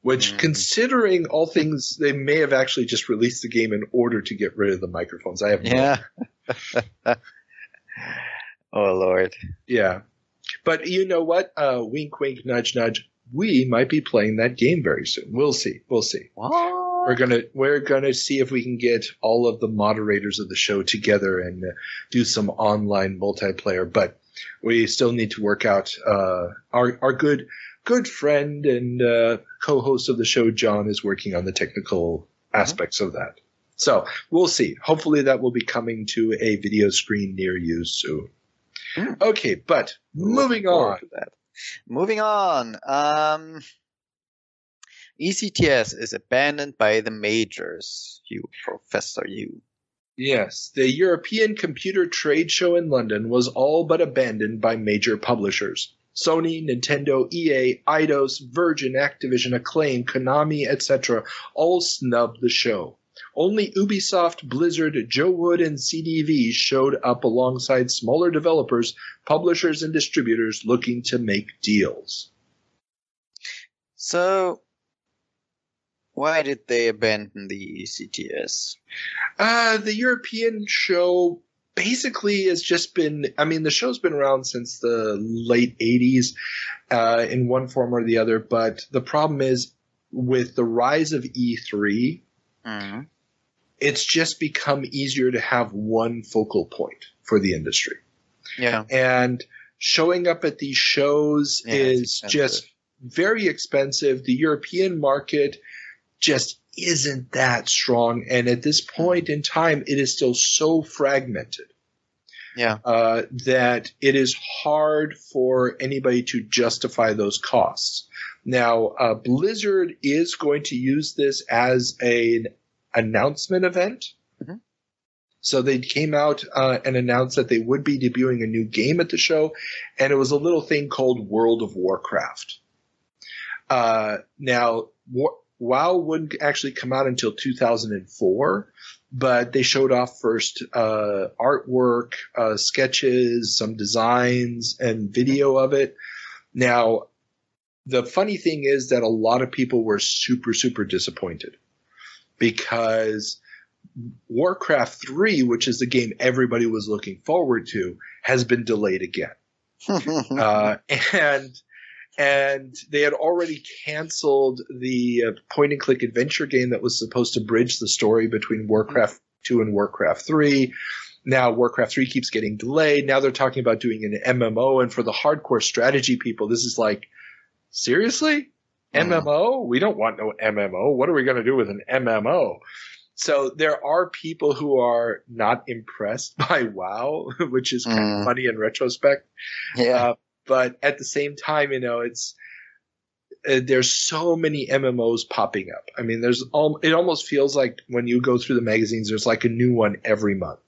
Which, considering all things, they may have actually just released the game in order to get rid of the microphones. I have no idea. Oh, Lord. Yeah. But you know what? Wink, wink, nudge, nudge. We might be playing that game very soon. We'll see. We'll see. What? We're gonna see if we can get all of the moderators of the show together and do some online multiplayer. But we still need to work out our good friend and co-host of the show, John, is working on the technical aspects of that. So we'll see. Hopefully that will be coming to a video screen near you soon. Okay, but moving on. Moving on. ECTS is abandoned by the majors, you Professor U. Yes, the European Computer Trade Show in London was all but abandoned by major publishers. Sony, Nintendo, EA, Eidos, Virgin, Activision, Acclaim, Konami, etc. all snubbed the show. Only Ubisoft, Blizzard, Joe Wood, and CDV showed up alongside smaller developers, publishers, and distributors looking to make deals. So, why did they abandon the ECTS? The European show basically has just been – I mean, the show's been around since the late 80s in one form or the other, but the problem is with the rise of E3 – mm-hmm. it's just become easier to have one focal point for the industry. Yeah. And showing up at these shows is just very expensive. The European market just isn't that strong. And at this point in time, it is still so fragmented. Yeah. That it is hard for anybody to justify those costs. Now, Blizzard is going to use this as an announcement event. Mm-hmm. So they came out and announced that they would be debuting a new game at the show, and it was a little thing called World of Warcraft. Now, WoW wouldn't actually come out until 2004, but they showed off first artwork, sketches, some designs, and video of it. Now, the funny thing is that a lot of people were super, super disappointed because Warcraft 3, which is the game everybody was looking forward to, has been delayed again. And they had already canceled the point-and-click adventure game that was supposed to bridge the story between Warcraft 2 and Warcraft 3. Now Warcraft 3 keeps getting delayed. Now they're talking about doing an MMO. And for the hardcore strategy people, this is like, seriously? MMO? We don't want no MMO. What are we going to do with an MMO? So there are people who are not impressed by WoW, which is kind of funny in retrospect. Yeah. But at the same time, you know, it's there's so many MMOs popping up. I mean, there's it almost feels like when you go through the magazines, there's like a new one every month.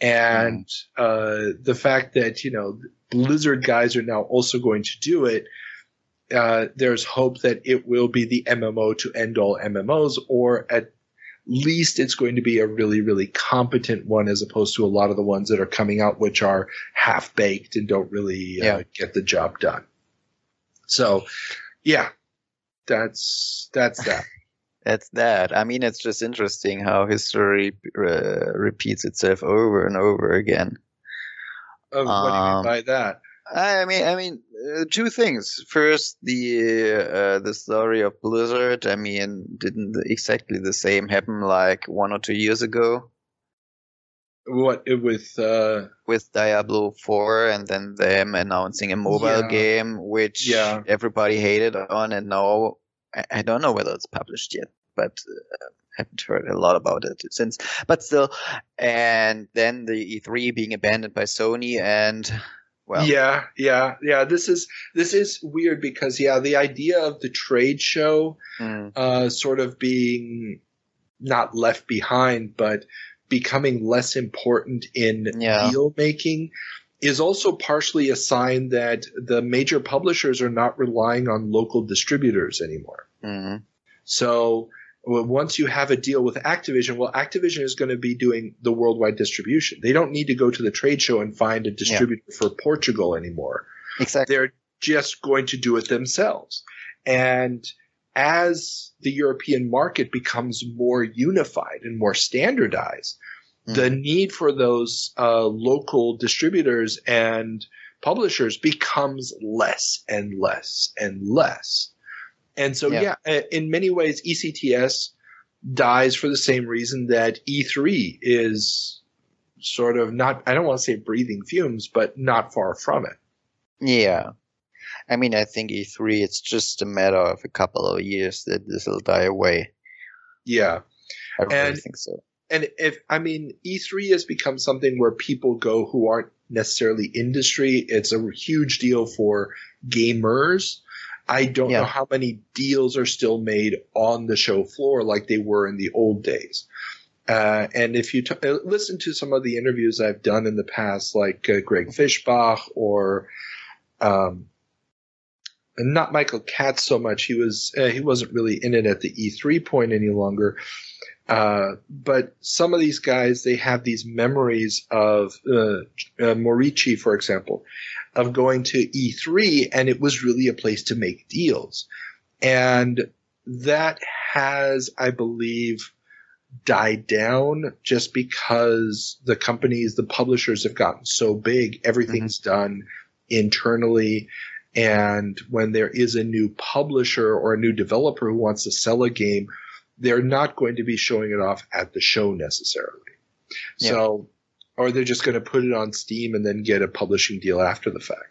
And the fact that, you know, Blizzard guys are now also going to do it. There's hope that it will be the MMO to end all MMOs, or at least it's going to be a really, really competent one as opposed to a lot of the ones that are coming out, which are half-baked and don't really get the job done. So, yeah, that's that. That's that. I mean, it's just interesting how history repeats itself over and over again. What do you mean by that? I mean, two things. First, the story of Blizzard. I mean, didn't exactly the same happen like 1 or 2 years ago? What with Diablo 4, and then them announcing a mobile game, which everybody hated on, and now I don't know whether it's published yet, but haven't heard a lot about it since, but still. And then the E3 being abandoned by Sony, and well, yeah. This is weird because the idea of the trade show sort of being not left behind, but becoming less important in deal making is also partially a sign that the major publishers are not relying on local distributors anymore. Mm-hmm. So once you have a deal with Activision, well, Activision is going to be doing the worldwide distribution. They don't need to go to the trade show and find a distributor for Portugal anymore. Exactly. They're just going to do it themselves. And as the European market becomes more unified and more standardized, the need for those local distributors and publishers becomes less and less and less. And so, in many ways, ECTS dies for the same reason that E3 is sort of not – I don't want to say breathing fumes, but not far from it. Yeah. I mean, I think E3, it's just a matter of a couple of years that this will die away. Yeah. I really think so. And E3 has become something where people go who aren't necessarily industry. It's a huge deal for gamers. I don't know how many deals are still made on the show floor like they were in the old days. And if you listen to some of the interviews I've done in the past, like Greg Fischbach or not Michael Katz so much. He wasn't really in it at the E3 point any longer. But some of these guys, they have these memories of Morici, for example, of going to E3, and it was really a place to make deals. And that has, I believe, died down just because the companies, the publishers have gotten so big, everything's done internally. And when there is a new publisher or a new developer who wants to sell a game, they're not going to be showing it off at the show necessarily. Yeah. So, or they're just going to put it on Steam and then get a publishing deal after the fact.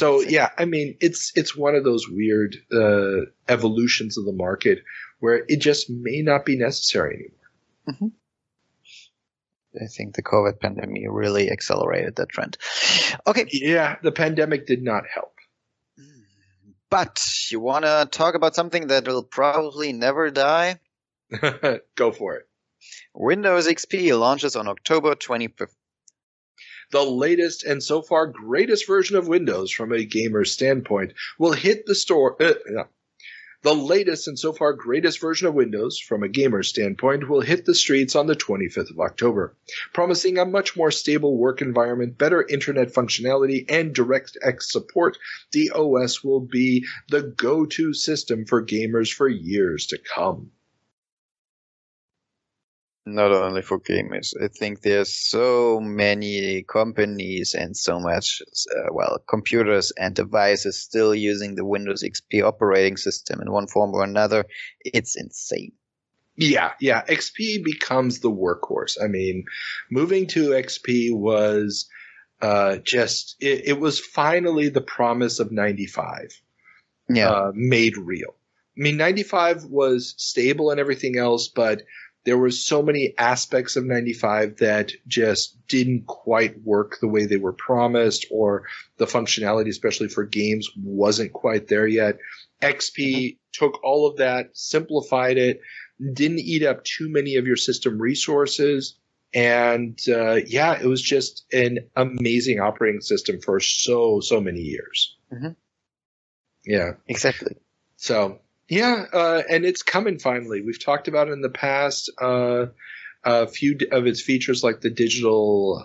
So, yeah, I mean, it's one of those weird evolutions of the market where it just may not be necessary anymore. Mm-hmm. I think the COVID pandemic really accelerated that trend. Okay. Yeah, the pandemic did not help. But you want to talk about something that will probably never die? Go for it. Windows XP launches on October 25th. The latest and so far greatest version of Windows from a gamer's standpoint will hit the store. The latest and so far greatest version of Windows from a gamer's standpoint will hit the streets on the 25th of October, promising a much more stable work environment, better internet functionality, and DirectX support. The OS will be the go-to system for gamers for years to come. Not only for gamers. I think there's so many companies and so much, computers and devices still using the Windows XP operating system in one form or another. It's insane. Yeah. XP becomes the workhorse. I mean, moving to XP was it was finally the promise of 95 made real. I mean, 95 was stable and everything else, but there were so many aspects of 95 that just didn't quite work the way they were promised, or the functionality, especially for games, wasn't quite there yet. XP took all of that, simplified it, didn't eat up too many of your system resources, and it was just an amazing operating system for so many years. Mm-hmm. Yeah. Exactly. So... yeah, and it's coming finally. We've talked about it in the past, a few of its features like the digital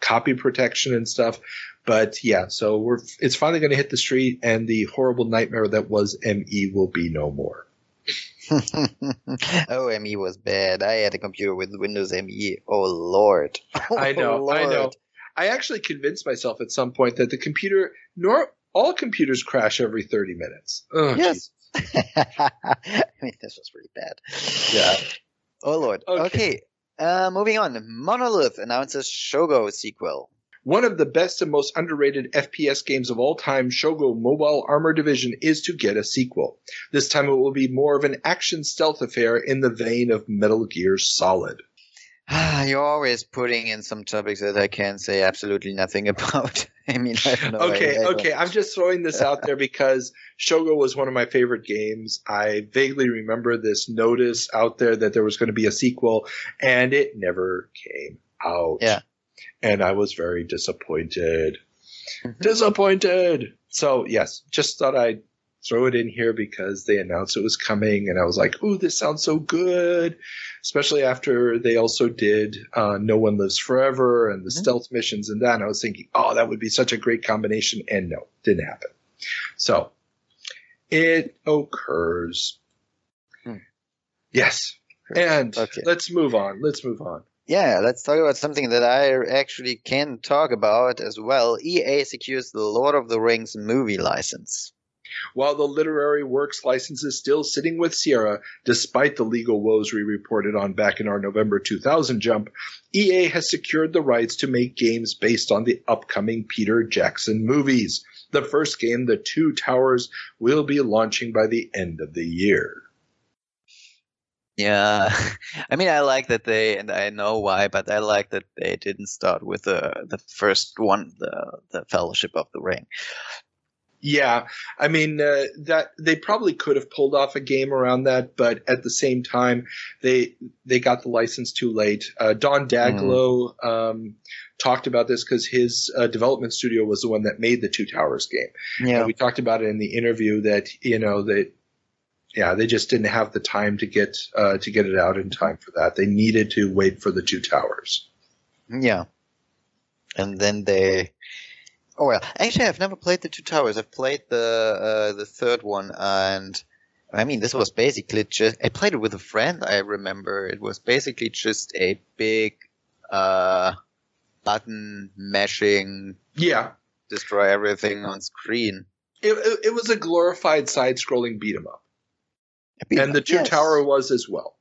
copy protection and stuff. But yeah, so it's finally going to hit the street, and the horrible nightmare that was ME will be no more. Oh, ME was bad. I had a computer with Windows ME. Oh, Lord. I know. I actually convinced myself at some point that the computer – all computers crash every 30 minutes. Oh, yes. I mean, this was really bad. Yeah. Oh, Lord. Okay. Moving on. Monolith announces Shogo sequel. One of the best and most underrated FPS games of all time, Shogo Mobile Armor Division, is to get a sequel. This time it will be more of an action stealth affair in the vein of Metal Gear Solid. You're always putting in some topics that I can say absolutely nothing about. I mean, I don't know. Okay. I'm just throwing this out there because Shogo was one of my favorite games. I vaguely remember this notice out there that there was going to be a sequel, and it never came out. Yeah. And I was very disappointed. So, yes, just thought I'd throw it in here because they announced it was coming, and I was like, ooh, this sounds so good, especially after they also did No One Lives Forever and the stealth missions and that. And I was thinking, oh, that would be such a great combination, and no, didn't happen. So it occurs. Yes. And let's move on. Yeah, let's talk about something that I actually can talk about as well. EA secures the Lord of the Rings movie license. While the literary works license is still sitting with Sierra, despite the legal woes we reported on back in our November 2000 jump, EA has secured the rights to make games based on the upcoming Peter Jackson movies. The first game, The Two Towers, will be launching by the end of the year. Yeah, I mean, I like that they, and I know why, but I like that they didn't start with the first one, the Fellowship of the Ring. Yeah, I mean, that they probably could have pulled off a game around that, but at the same time, they got the license too late. Don Daglow talked about this because his development studio was the one that made the Two Towers game. Yeah. And we talked about it in the interview that, you know, that they just didn't have the time to get it out in time for that. They needed to wait for the Two Towers. Yeah, and then they. Oh, well, actually, I've never played the Two Towers. I've played the third one, and I mean, this was basically just – I played it with a friend, I remember. It was basically just a big button mashing destroy everything on screen. It was a glorified side-scrolling beat-em-up, and the Two Tower was as well.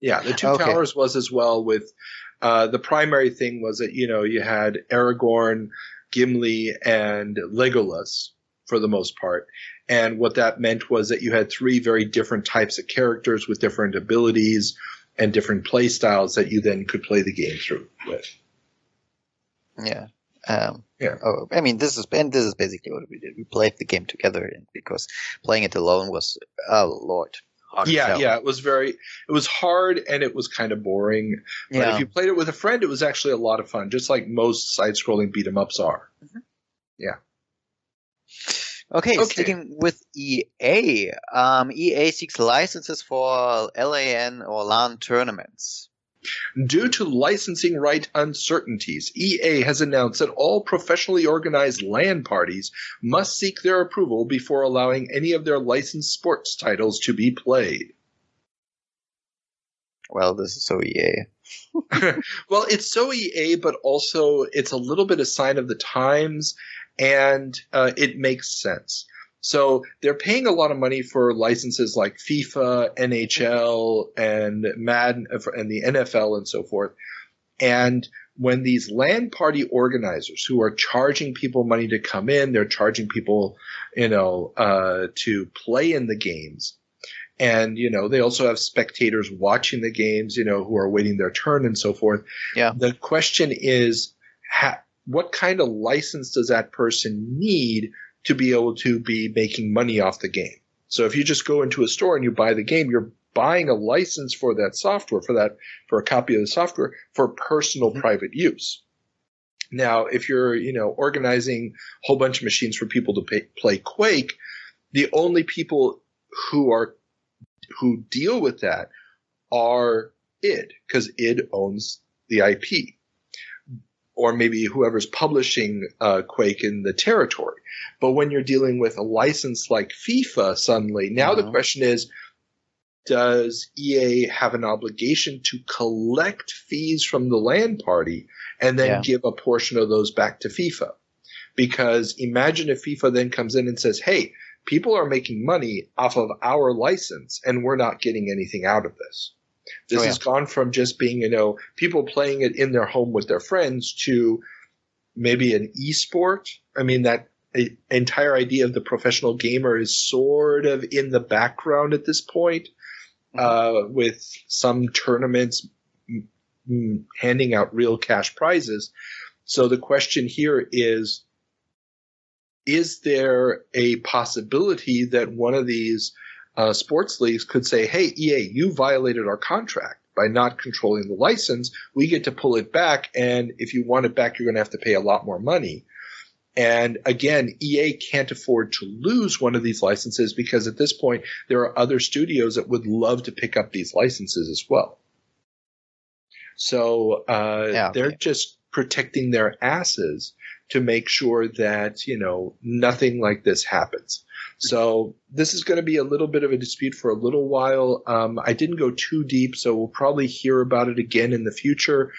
Yeah, the Two Towers was as well with the primary thing was that, you know, you had Aragorn – Gimli and Legolas for the most part. And what that meant was that you had three very different types of characters with different abilities and different play styles that you then could play the game through with. Yeah. Oh, I mean, this is basically what we did. We played the game together because playing it alone was, oh, Lord. It was hard and it was kind of boring. But if you played it with a friend, it was actually a lot of fun, just like most side-scrolling beat-em-ups are. Yeah. Okay, sticking with EA. EA seeks licenses for LAN or LAN tournaments. Due to licensing right uncertainties, EA has announced that all professionally organized LAN parties must seek their approval before allowing any of their licensed sports titles to be played. Well, this is so EA. Well, it's so EA, but also it's a little bit a sign of the times, and it makes sense. So they're paying a lot of money for licenses like FIFA, NHL, and Madden, and the NFL, and so forth. And when these LAN party organizers who are charging people money to come in, they're charging people, you know, to play in the games. And, you know, they also have spectators watching the games, you know, who are waiting their turn and so forth. Yeah. The question is, what kind of license does that person need to be able to be making money off the game? So if you just go into a store and you buy the game, you're buying a license for that software, for a copy of the software for personal private use. Now, if you're, you know, organizing a whole bunch of machines for people to play Quake, the only people who deal with that are id, because id owns the IP, or maybe whoever's publishing Quake in the territory. But when you're dealing with a license like FIFA suddenly, now the question is, does EA have an obligation to collect fees from the LAN party and then give a portion of those back to FIFA? Because imagine if FIFA then comes in and says, hey, people are making money off of our license and we're not getting anything out of this. This has gone from just being, you know, people playing it in their home with their friends to maybe an e-sport. I mean, that entire idea of the professional gamer is sort of in the background at this point, with some tournaments handing out real cash prizes. So the question here is there a possibility that one of these sports leagues could say, hey, EA, you violated our contract by not controlling the license. We get to pull it back, and if you want it back, you're going to have to pay a lot more money. And again, EA can't afford to lose one of these licenses because at this point there are other studios that would love to pick up these licenses as well. So they're just protecting their asses to make sure that, you know, nothing like this happens. So this is going to be a little bit of a dispute for a little while. I didn't go too deep, so we'll probably hear about it again in the future.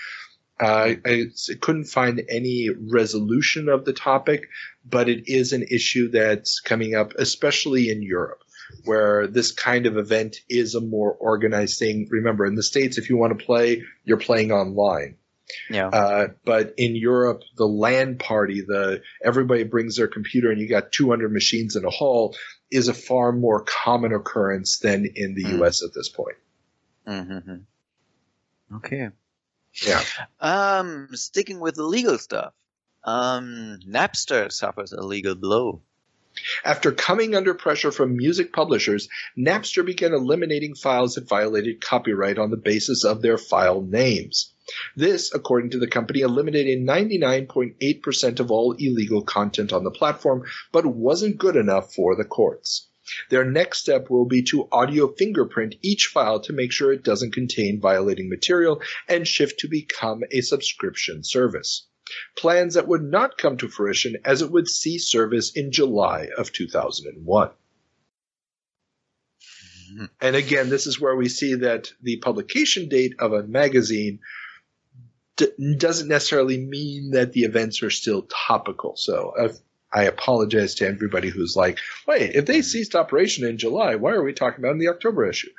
I couldn't find any resolution of the topic, but it is an issue that's coming up, especially in Europe, where this kind of event is a more organized thing. Remember, in the States, if you want to play, you're playing online. Yeah. But in Europe, the LAN party, everybody brings their computer and you got 200 machines in a hall, is a far more common occurrence than in the U.S. at this point. Mm-hmm. Okay. Yeah. Sticking with illegal stuff, Napster suffers a legal blow. After coming under pressure from music publishers, Napster began eliminating files that violated copyright on the basis of their file names. This, according to the company, eliminated 99.8% of all illegal content on the platform, but wasn't good enough for the courts. Their next step will be to audio fingerprint each file to make sure it doesn't contain violating material and shift to become a subscription service. Plans that would not come to fruition as it would cease service in July of 2001. And again, this is where we see that the publication date of a magazine doesn't necessarily mean that the events are still topical. So I apologize to everybody who's like, wait, if they ceased operation in July, why are we talking about in the October issue?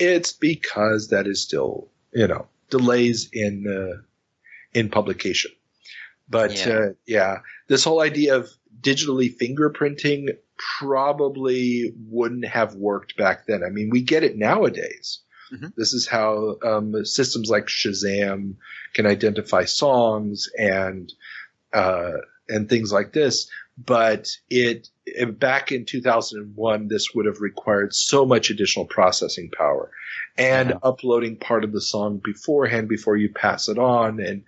It's because that is still, you know, delays in publication. But this whole idea of digitally fingerprinting probably wouldn't have worked back then. I mean, we get it nowadays. Mm-hmm. This is how systems like Shazam can identify songs and things like this. But back in 2001, this would have required so much additional processing power and uploading part of the song beforehand before you pass it on and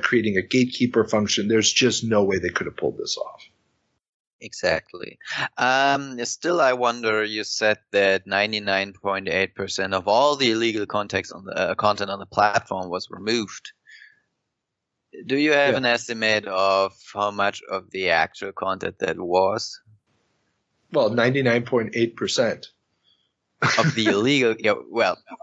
creating a gatekeeper function. There's just no way they could have pulled this off. Exactly. Still, I wonder, you said that 99.8% of all the illegal content on the platform was removed. Do you have an estimate of how much of the actual content that was? Well, 99.8%. Of the illegal,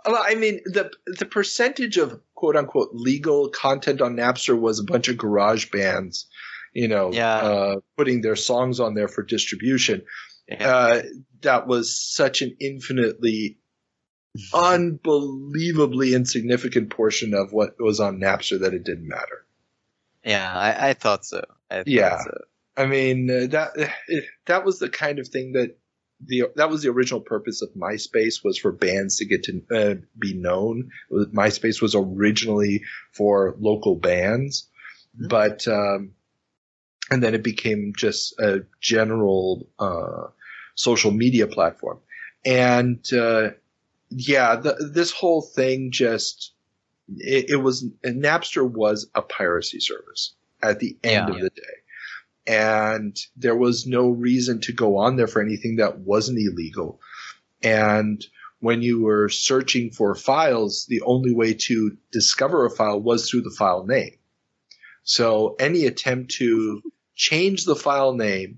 I mean, the percentage of quote-unquote legal content on Napster was a bunch of garage bands, putting their songs on there for distribution. Yeah. That was such an infinitely, unbelievably insignificant portion of what was on Napster that it didn't matter. Yeah, I thought so. I mean, that was the kind of thing that was the original purpose of MySpace, was for bands to get to be known. MySpace was originally for local bands, but and then it became just a general social media platform. And this whole thing Napster was a piracy service at the end of the day. And there was no reason to go on there for anything that wasn't illegal. And when you were searching for files, the only way to discover a file was through the file name. So any attempt to change the file name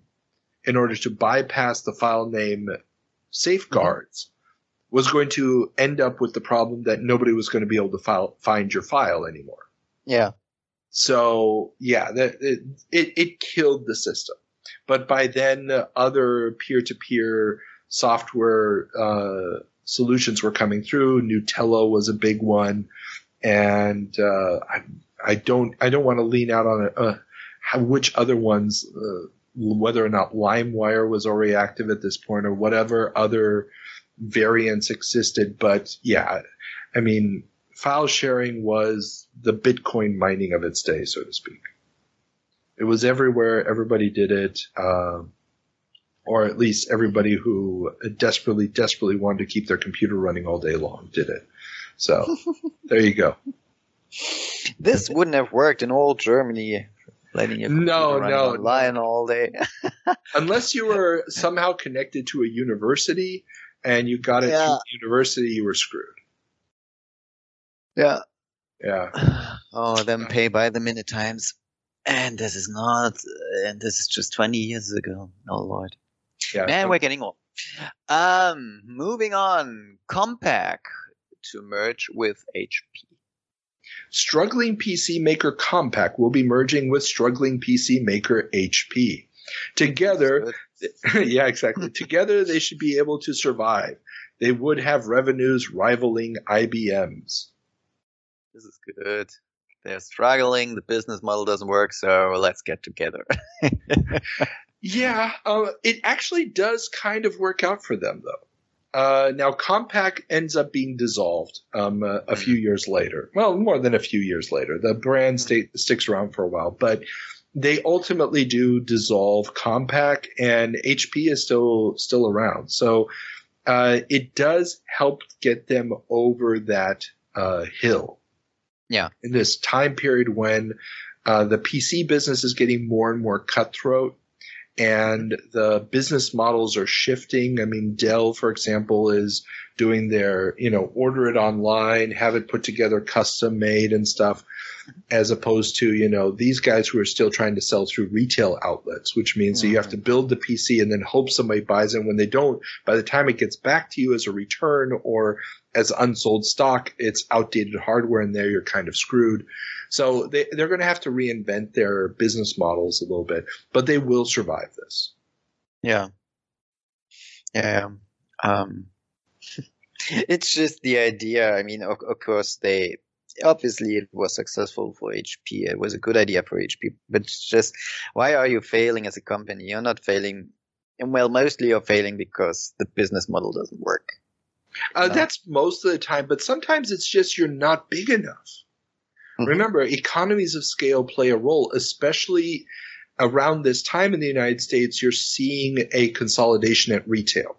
in order to bypass the file name safeguards was going to end up with the problem that nobody was going to be able to find your file anymore. Yeah. So, it killed the system. But by then, other peer-to-peer software solutions were coming through. Nutella was a big one. And I don't want to lean out on which other ones, whether or not LimeWire was already active at this point or whatever other variants existed. But yeah, I mean, file sharing was the Bitcoin mining of its day, so to speak. It was everywhere. Everybody did it, or at least everybody who desperately, desperately wanted to keep their computer running all day long did it. So there you go. This wouldn't have worked in old Germany, letting your computer run online all day. Unless you were somehow connected to a university and you got it through the university, you were screwed. Yeah. Yeah. Oh, them pay by the minute times. And this is not, and this is just 20 years ago. Oh, Lord. Yeah, man, we're getting old. Moving on. Compaq to merge with HP. Struggling PC maker Compaq will be merging with struggling PC maker HP. Together, yeah, exactly. Together, they should be able to survive. They would have revenues rivaling IBM's. This is good. They're struggling. The business model doesn't work, so let's get together. Yeah, it actually does kind of work out for them, though. Now, Compaq ends up being dissolved a few years later. Well, more than a few years later. The brand sticks around for a while, but they ultimately do dissolve Compaq, and HP is still around. So it does help get them over that hill. Yeah. In this time period when the PC business is getting more and more cutthroat and the business models are shifting. I mean, Dell, for example, is doing their, order it online, have it put together custom made and stuff, as opposed to, these guys who are still trying to sell through retail outlets, which means that you have to build the PC and then hope somebody buys it. When they don't, by the time it gets back to you as a return or as unsold stock, it's outdated hardware in there. You're kind of screwed. So they're going to have to reinvent their business models a little bit, but they will survive this. Yeah. Yeah. It's just the idea. I mean, of course, obviously it was successful for HP. It was a good idea for HP, but just why are you failing as a company? You're not failing. And well, mostly you're failing because the business model doesn't work. That's most of the time, but sometimes it's just you're not big enough. Mm-hmm. Remember, economies of scale play a role, especially around this time in the United States. You're seeing a consolidation at retail.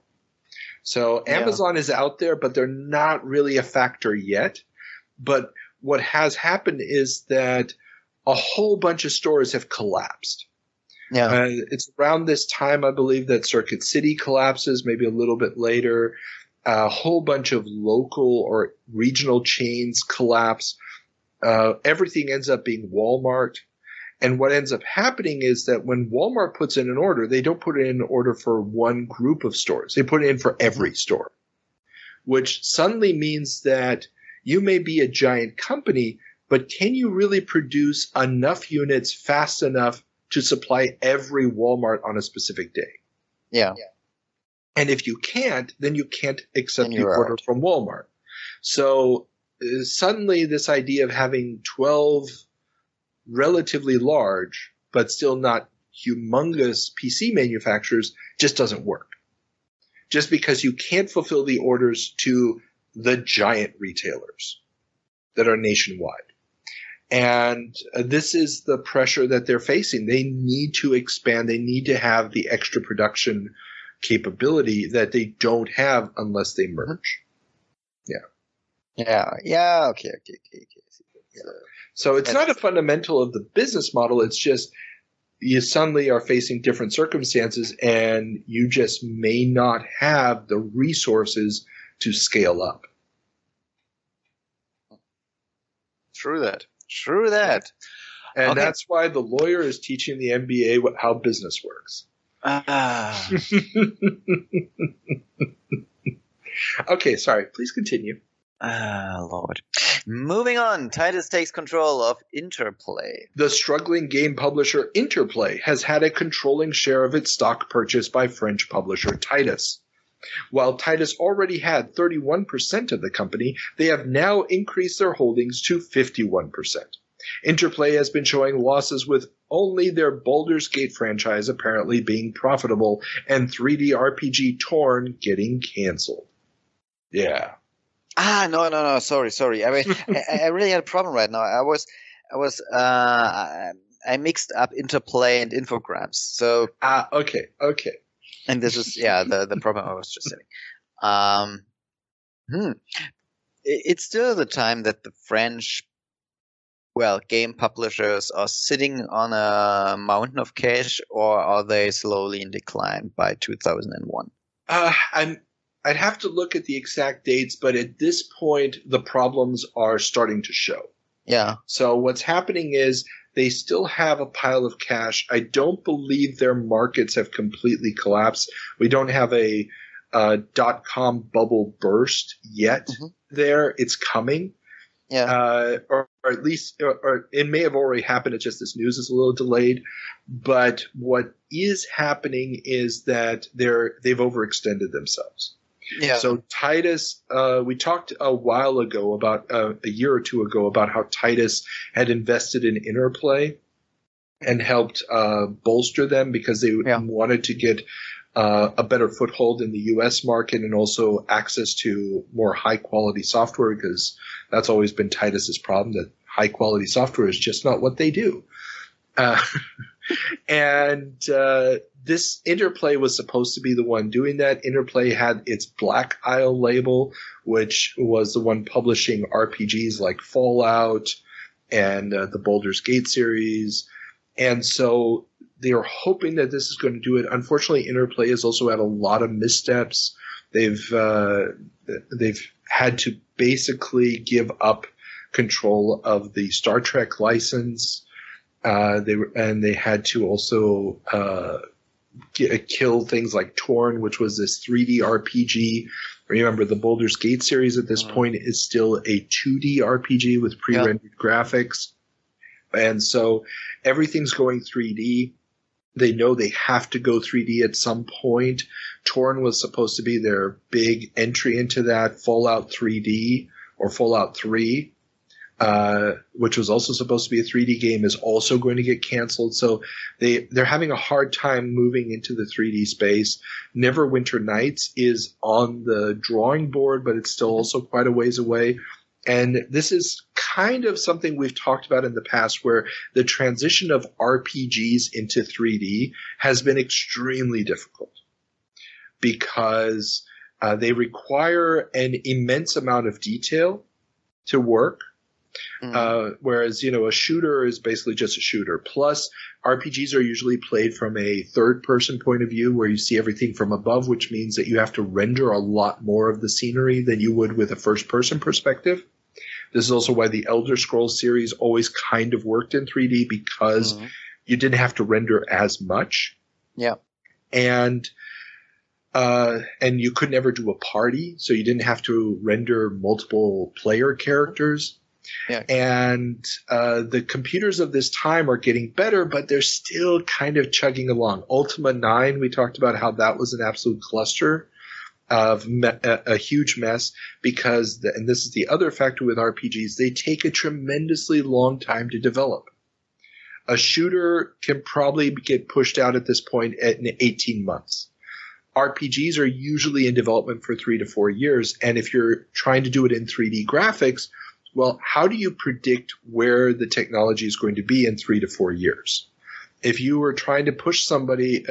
So Amazon is out there, but they're not really a factor yet. But what has happened is that a whole bunch of stores have collapsed. Yeah, it's around this time, I believe, that Circuit City collapses, maybe a little bit later. A whole bunch of local or regional chains collapse. Everything ends up being Walmart. And what ends up happening is that when Walmart puts in an order, they don't put in an order for one group of stores. They put it in for every store, which suddenly means that you may be a giant company, but can you really produce enough units fast enough to supply every Walmart on a specific day? Yeah. And if you can't, then you can't accept the order from Walmart. So suddenly this idea of having 12 relatively large but still not humongous PC manufacturers just doesn't work. Just because you can't fulfill the orders to the giant retailers that are nationwide. And this is the pressure that they're facing. They need to expand. They need to have the extra production capability that they don't have unless they merge. Yeah. Okay. So it's not a fundamental of the business model. It's just you suddenly are facing different circumstances and you just may not have the resources to scale up. True that. And that's why the lawyer is teaching the MBA how business works. Okay, sorry. Please continue. Lord. Moving on. Titus takes control of Interplay. The struggling game publisher Interplay has had a controlling share of its stock purchased by French publisher Titus. While Titus already had 31% of the company, they have now increased their holdings to 51%. Interplay has been showing losses with only their Baldur's Gate franchise apparently being profitable and 3D RPG Torn getting canceled. Yeah. Ah, no. Sorry. I really had a problem right now. I mixed up Interplay and Infogrames. So okay. And this is the problem I was just saying. It's still the time that the French, game publishers are sitting on a mountain of cash, or are they slowly in decline by 2001? I'd have to look at the exact dates, but at this point, the problems are starting to show. Yeah. So what's happening is they still have a pile of cash. I don't believe their markets have completely collapsed. We don't have a .com bubble burst yet. Mm-hmm. There, it's coming. Yeah. Or at least, or it may have already happened. It's just this news is a little delayed. But what is happening is that they've overextended themselves. Yeah. So Titus, we talked a while ago about a year or two ago about how Titus had invested in Interplay and helped bolster them because they wanted to get a better foothold in the U.S. market and also access to more high-quality software, because that's always been Titus's problem, that high-quality software is just not what they do. This Interplay was supposed to be the one doing that. Interplay had its Black Isle label, which was the one publishing RPGs like Fallout and the Baldur's Gate series. And so they are hoping that this is going to do it. Unfortunately, Interplay has also had a lot of missteps. They've had to basically give up control of the Star Trek license. They had to also kill things like Torn, which was this 3D RPG. Remember, the Baldur's Gate series at this point is still a 2D RPG with pre-rendered graphics. And so everything's going 3D. They know they have to go 3D at some point. Torn was supposed to be their big entry into that. Fallout 3D or Fallout 3, which was also supposed to be a 3D game, is also going to get canceled. So they're having a hard time moving into the 3D space. Neverwinter Nights is on the drawing board, but it's still also quite a ways away. And this is kind of something we've talked about in the past, where the transition of RPGs into 3D has been extremely difficult because they require an immense amount of detail to work. Mm. Whereas, a shooter is basically just a shooter. Plus, RPGs are usually played from a third-person point of view where you see everything from above, which means that you have to render a lot more of the scenery than you would with a first-person perspective. This is also why the Elder Scrolls series always kind of worked in 3D, because you didn't have to render as much. Yeah. And you could never do a party, so you didn't have to render multiple player characters. Yeah. And the computers of this time are getting better, but they're still kind of chugging along. Ultima 9, we talked about how that was an absolute cluster of a huge mess because, and this is the other factor with RPGs, they take a tremendously long time to develop. A shooter can probably get pushed out at this point in 18 months. RPGs are usually in development for 3 to 4 years, and if you're trying to do it in 3D graphics – well, how do you predict where the technology is going to be in 3 to 4 years? If you were trying to push somebody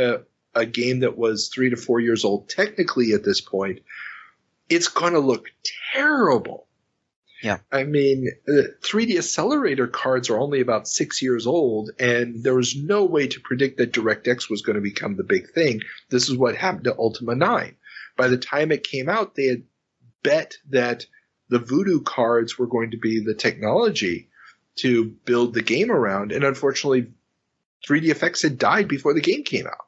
a game that was 3 to 4 years old technically at this point, it's going to look terrible. Yeah. I mean, 3D accelerator cards are only about 6 years old, and there was no way to predict that DirectX was going to become the big thing. This is what happened to Ultima 9. By the time it came out, they had bet that the voodoo cards were going to be the technology to build the game around. And unfortunately, 3D effects had died before the game came out.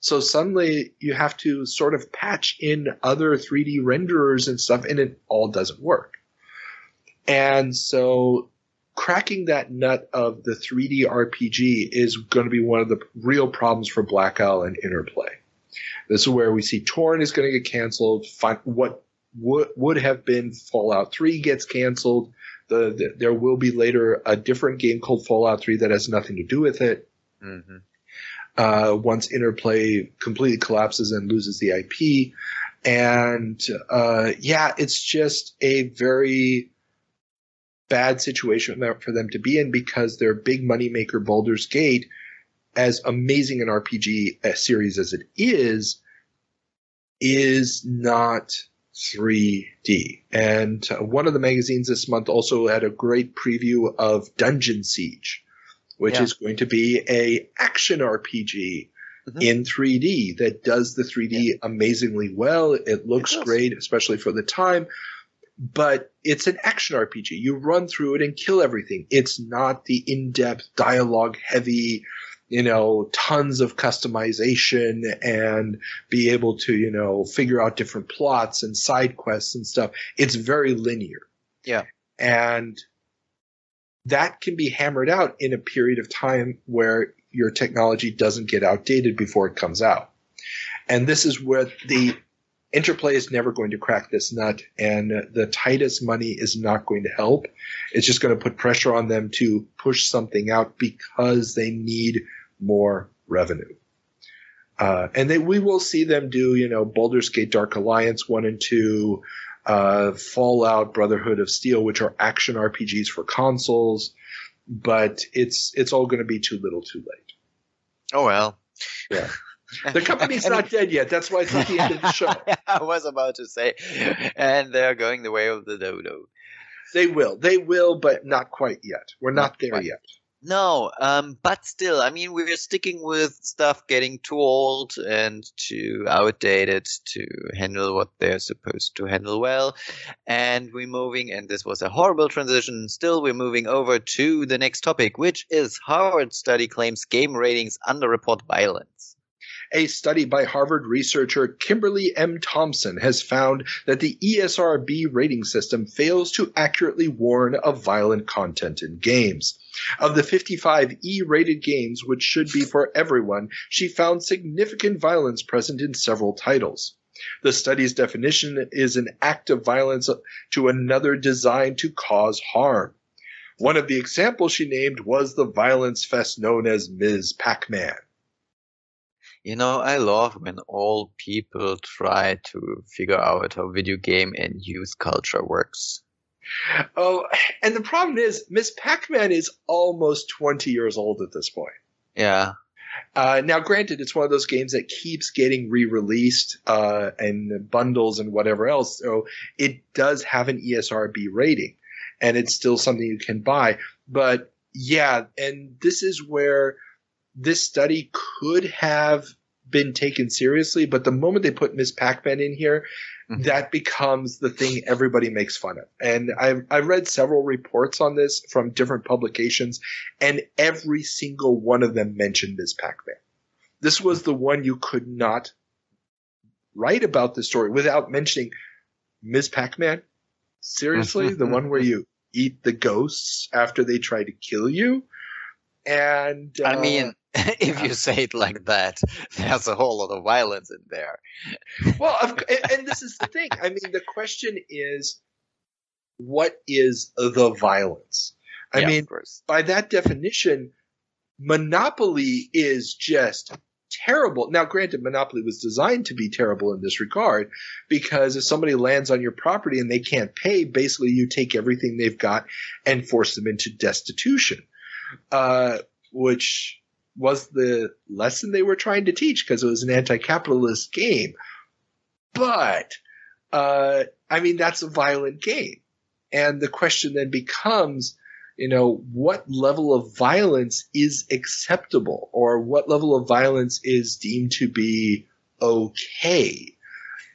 So suddenly you have to sort of patch in other 3D renderers and stuff, and it all doesn't work. And so cracking that nut of the 3D RPG is going to be one of the real problems for Black Isle and Interplay. This is where we see Torn is going to get canceled. What would have been Fallout 3 gets canceled. There will be later a different game called Fallout 3 that has nothing to do with it. Mm-hmm. Once Interplay completely collapses and loses the IP. And yeah, it's just a very bad situation for them to be in, because their big moneymaker Baldur's Gate, as amazing an RPG series as it is not 3D. And one of the magazines this month also had a great preview of Dungeon Siege, which is going to be a action RPG in 3D that does the 3D amazingly well. It looks great, especially for the time. But it's an action RPG. You run through it and kill everything. It's not the in-depth, dialogue-heavy, you know, tons of customization and be able to, you know, figure out different plots and side quests and stuff. It's very linear. Yeah. And that can be hammered out in a period of time where your technology doesn't get outdated before it comes out. And this is where the Interplay is never going to crack this nut, and the Titus money is not going to help. It's just going to put pressure on them to push something out because they need more revenue. And then we will see them do, you know, Baldur's Gate Dark Alliance 1 and 2, Fallout, Brotherhood of Steel, which are action RPGs for consoles, but it's all going to be too little too late. Oh, well. Yeah. The company's not dead yet. That's why it's not the end of the show. I was about to say. And they're going the way of the dodo. They will. They will, but not quite yet. We're not there yet. No, but still, I mean, we're sticking with stuff getting too old and too outdated to handle what they're supposed to handle well. And we're moving, and this was a horrible transition, still we're moving over to the next topic, which is Harvard study claims game ratings underreport violence. A study by Harvard researcher Kimberly M. Thompson has found that the ESRB rating system fails to accurately warn of violent content in games. Of the 55 E-rated games, which should be for everyone, she found significant violence present in several titles. The study's definition is an act of violence to another designed to cause harm. One of the examples she named was the violence fest known as Ms. Pac-Man. You know, I love when old people try to figure out how video game and youth culture works. Oh, and the problem is Ms. Pac-Man is almost 20 years old at this point. Yeah. Now, granted, it's one of those games that keeps getting re-released and bundles and whatever else. So it does have an ESRB rating, and it's still something you can buy. But, yeah, and this is where – this study could have been taken seriously, but the moment they put Ms. Pac-Man in here, that becomes the thing everybody makes fun of. And I've read several reports on this from different publications, and every single one of them mentioned Ms. Pac-Man. This was the one you could not write about the story without mentioning Ms. Pac-Man. Seriously? The one where you eat the ghosts after they try to kill you? And I mean, if you say it like that, there's a whole lot of violence in there. Well, and this is the thing. I mean, the question is, what is the violence? I mean, by that definition, Monopoly is just terrible. Now, granted, Monopoly was designed to be terrible in this regard, because if somebody lands on your property and they can't pay, basically you take everything they've got and force them into destitution. Which was the lesson they were trying to teach, because it was an anti-capitalist game. But, I mean, that's a violent game. And the question then becomes, you know, what level of violence is acceptable, or what level of violence is deemed to be okay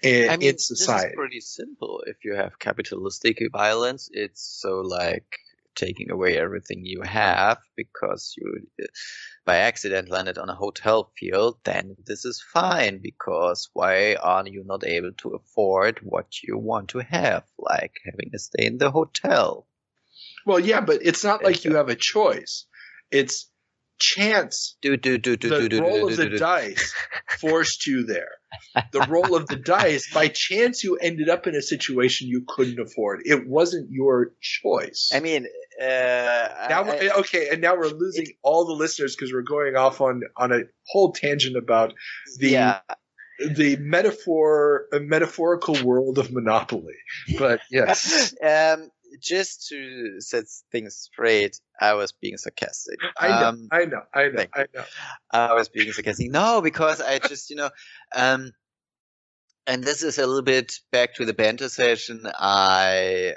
in society? It's pretty simple. If you have capitalistic violence, it's so like taking away everything you have because you by accident landed on a hotel field, then this is fine, because why are you not able to afford what you want to have, like having a stay in the hotel? Well, yeah, but it's not like you have a choice. It's chance. The roll of the dice forced you there. The roll of the dice, by chance you ended up in a situation you couldn't afford. It wasn't your choice. I mean, Okay, and now we're losing all the listeners because we're going off on a whole tangent about the metaphorical world of Monopoly. But yes, just to set things straight, I was being sarcastic. I know. I was being sarcastic. No, because I just, and this is a little bit back to the banter session. I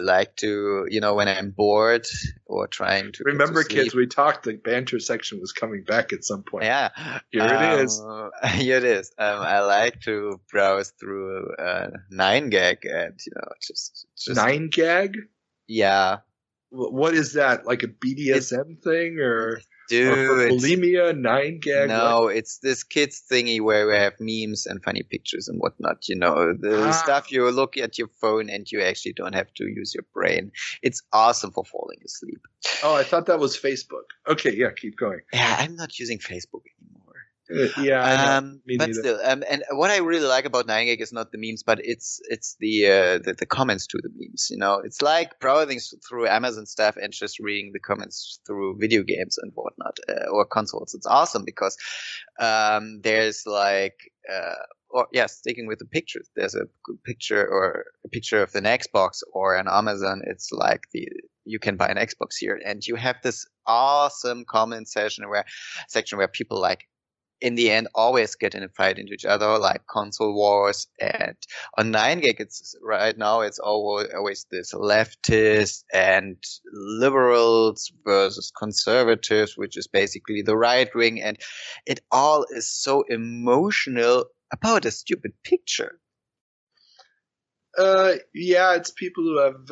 like to, when I'm bored or trying to remember, kids, we talked. The banter section was coming back at some point. Yeah, here it is. I like to browse through 9gag and just 9gag. Yeah, what is that? Like a BDSM thing or? Dude, bulimia, 9gag. No, it's this kids thingy where we have memes and funny pictures and whatnot. The stuff you look at your phone and you actually don't have to use your brain. It's awesome for falling asleep. Oh, I thought that was Facebook. Okay, yeah, keep going. Yeah, I'm not using Facebook anymore. Yeah, but still. And what I really like about 9gag is not the memes, but it's the comments to the memes. It's like browsing through Amazon stuff and just reading the comments through video games and whatnot or consoles. It's awesome because there's sticking with the pictures. There's a picture of an Xbox or an Amazon. It's like you can buy an Xbox here, and you have this awesome comment section where people like. In the end, always get in a fight into each other, like console wars. And on 9gag, it's always this leftist and liberals versus conservatives, which is basically the right wing. And it all is so emotional about a stupid picture. It's people who have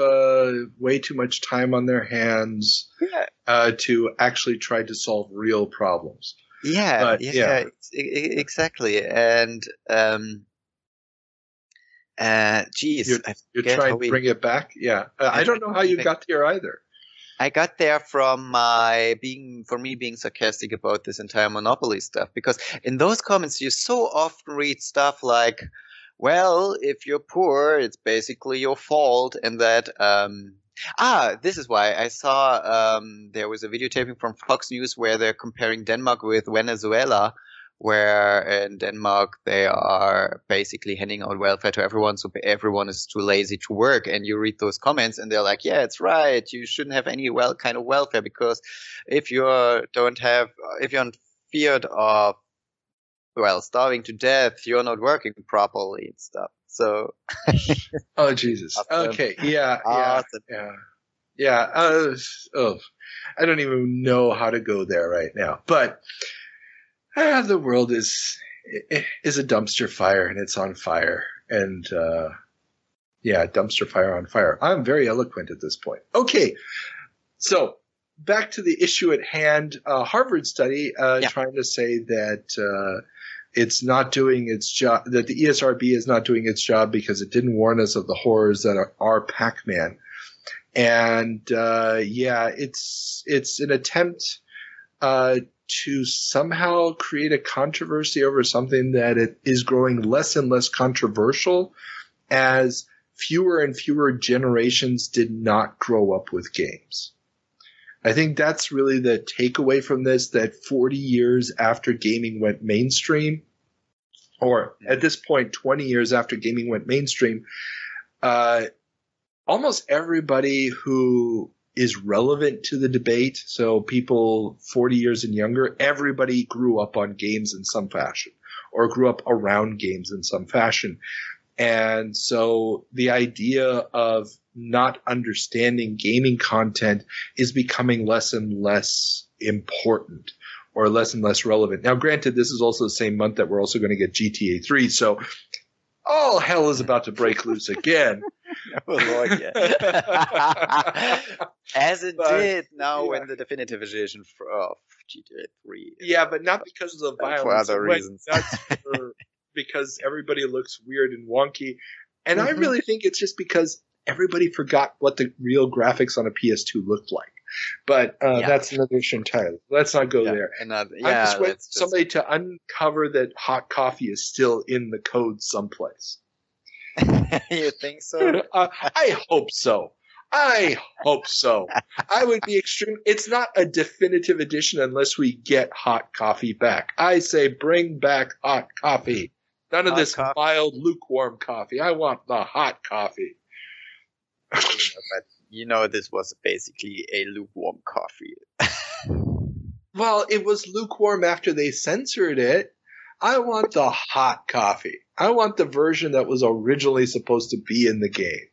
way too much time on their hands to actually try to solve real problems. Exactly. And geez, you're trying to bring it back. Yeah, I don't know how you got there either. I got there from me being sarcastic about this entire Monopoly stuff, because in those comments you so often read stuff like, "Well, if you're poor, it's basically your fault," and that. This is why I saw there was a videotaping from Fox News where they're comparing Denmark with Venezuela, where in Denmark they are basically handing out welfare to everyone, so everyone is too lazy to work. And you read those comments and they're like, yeah, it's right. You shouldn't have any kind of welfare, because if you're in fear of, starving to death, you're not working properly and stuff. So, oh Jesus! Awesome. Okay, yeah. I don't even know how to go there right now. But the world is a dumpster fire, and it's on fire. And dumpster fire on fire. I'm very eloquent at this point. Okay, so back to the issue at hand. Harvard study trying to say that. It's not doing its job, that the ESRB is not doing its job because it didn't warn us of the horrors that are Pac-Man. And, it's an attempt, to somehow create a controversy over something that it is growing less and less controversial as fewer and fewer generations did not grow up with games. I think that's really the takeaway from this, that 40 years after gaming went mainstream, or at this point, 20 years after gaming went mainstream, almost everybody who is relevant to the debate, so people 40 years and younger, everybody grew up on games in some fashion, or grew up around games in some fashion. And so the idea of not understanding gaming content is becoming less and less important or less and less relevant. Now, granted, this is also the same month that we're also going to get GTA 3, so all hell is about to break loose again. Oh, Lord, yeah. As it did now when the definitive edition of GTA 3. Yeah, but not because of the violence. For other reasons. That's because everybody looks weird and wonky. And I really think it's just because everybody forgot what the real graphics on a PS2 looked like. But that's another issue entirely. Let's not go there. I just want somebody to uncover that hot coffee is still in the code someplace. You think so? I hope so. I hope so. I would be extreme. It's not a definitive edition unless we get hot coffee back. I say bring back hot coffee. None of this mild, lukewarm coffee. I want the hot coffee. But you know, this was basically a lukewarm coffee. Well, it was lukewarm after they censored it. I want the hot coffee. I want the version that was originally supposed to be in the game.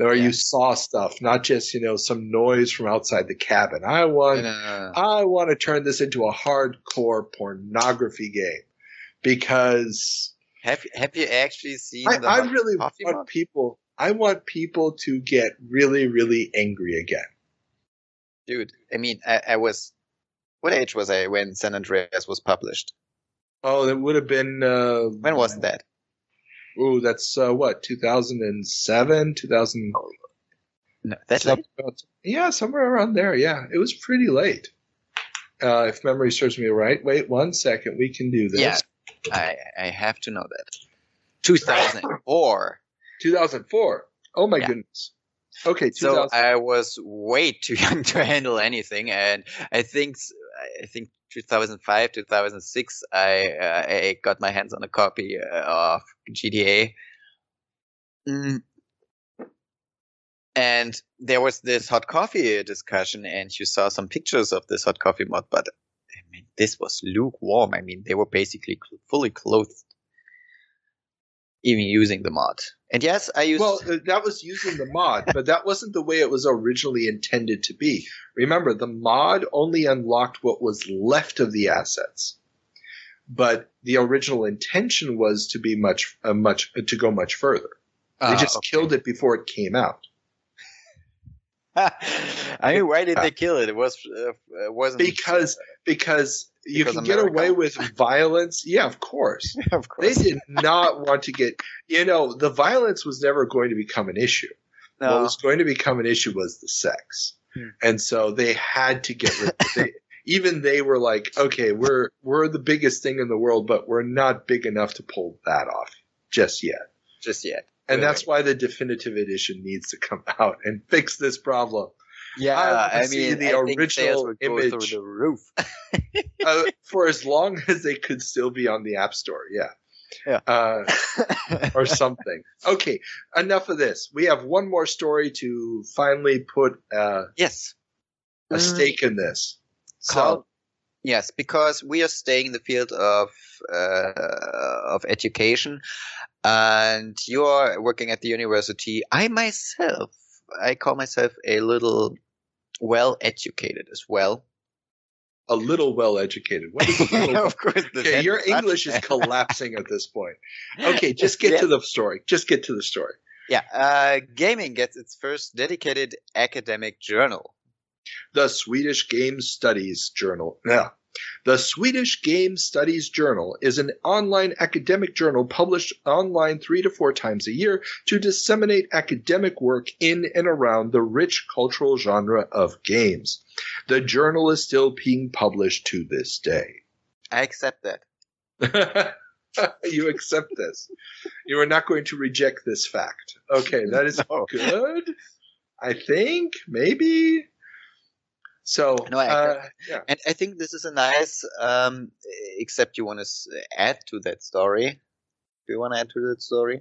Or you saw stuff, not just, you know, some noise from outside the cabin. I want to turn this into a hardcore pornography game because have you actually seen? I really want people. I want people to get really, really angry again. Dude, I mean, I was. What age was I when San Andreas was published? Oh, that would have been. When was that? Ooh, that's what, 2007, 2000. No, that's late? Yeah, somewhere around there. Yeah, it was pretty late. If memory serves me right. Wait one second. We can do this. Yeah, I have to know that. 2004. 2004. Oh my goodness. Okay, so I was way too young to handle anything, and I think 2005, 2006, I got my hands on a copy of GTA. And there was this hot coffee discussion, and you saw some pictures of this hot coffee mod, but I mean, this was lukewarm. I mean, they were basically fully clothed, even using the mod. And yes, I used... Well, that was using the mod, but that wasn't the way it was originally intended to be. Remember, the mod only unlocked what was left of the assets. But the original intention was to be to go much further. They just killed it before it came out. I mean, why did they kill it? It was wasn't because you can America. Get away with violence. Yeah, of course. Of course. They did not want to get – you know, the violence was never going to become an issue. No. What was going to become an issue was the sex. Hmm. And so they had to get rid of it. Even they were like, okay, we're the biggest thing in the world, but we're not big enough to pull that off just yet. Just yet. And really. That's why the definitive edition needs to come out and fix this problem. Yeah, I mean, the original image go through the roof for as long as they could still be on the App Store. Yeah. Or something. Okay, enough of this. We have one more story to finally put a stake in this. So, yes, because we are staying in the field of education, and you are working at the university. I call myself a little well-educated as well. A little well-educated. What is of course. Okay, your English is collapsing at this point. Okay, just get to the story. Yeah, gaming gets its first dedicated academic journal. The Swedish Game Studies Journal. Yeah. The Swedish Game Studies Journal is an online academic journal published online 3 to 4 times a year to disseminate academic work in and around the rich cultural genre of games. The journal is still being published to this day. I accept that. You accept this. You are not going to reject this fact. Okay, that is good. I think, maybe... So, no, and I think this is a nice, except you want to add to that story. Do you want to add to that story?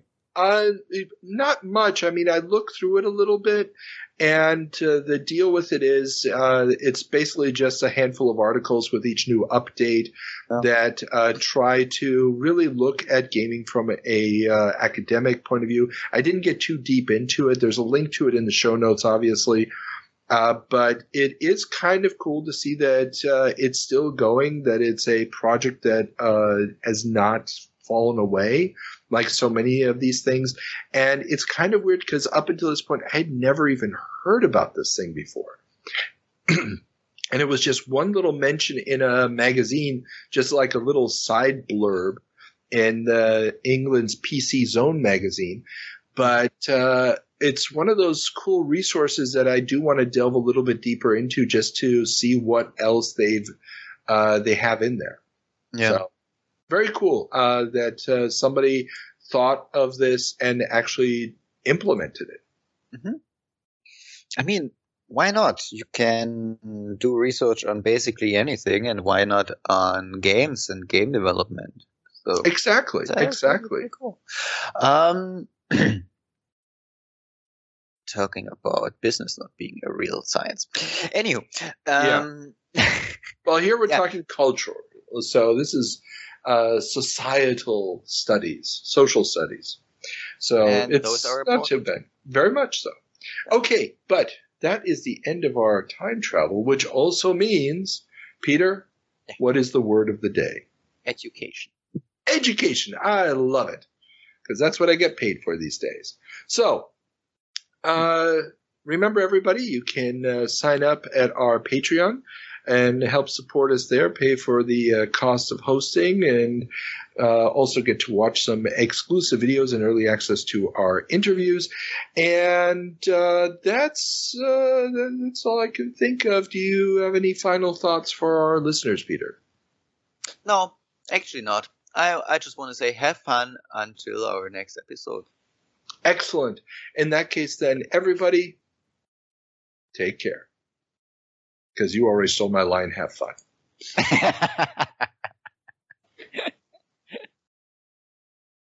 Not much. I mean, I looked through it a little bit, and the deal with it is it's basically just a handful of articles with each new update that try to really look at gaming from a academic point of view. I didn't get too deep into it. There's a link to it in the show notes, obviously. But it is kind of cool to see that it's still going, that it's a project that has not fallen away like so many of these things. And it's kind of weird because up until this point, I had never even heard about this thing before. And it was just one little mention in a magazine, just like a little side blurb in England's PC Zone magazine. But it's one of those cool resources that I do want to delve a little bit deeper into just to see what else they have in there. Yeah. So, very cool that somebody thought of this and actually implemented it. Mm-hmm. I mean, why not? You can do research on basically anything, and why not on games and game development? So, exactly. Really cool. Talking about business not being a real science. Anywho. Yeah. Well, here we're talking cultural. So this is societal studies, social studies. So and it's not too bad. Very much so. Okay, but that is the end of our time travel, which also means, Peter, what is the word of the day? Education. Education. I love it because that's what I get paid for these days. So remember, everybody, you can sign up at our Patreon and help support us there, pay for the cost of hosting, and also get to watch some exclusive videos and early access to our interviews. And that's all I can think of. Do you have any final thoughts for our listeners, Peter? No, actually not. I just want to say have fun until our next episode. Excellent. In that case, then, everybody, take care. Because you already stole my line, have fun.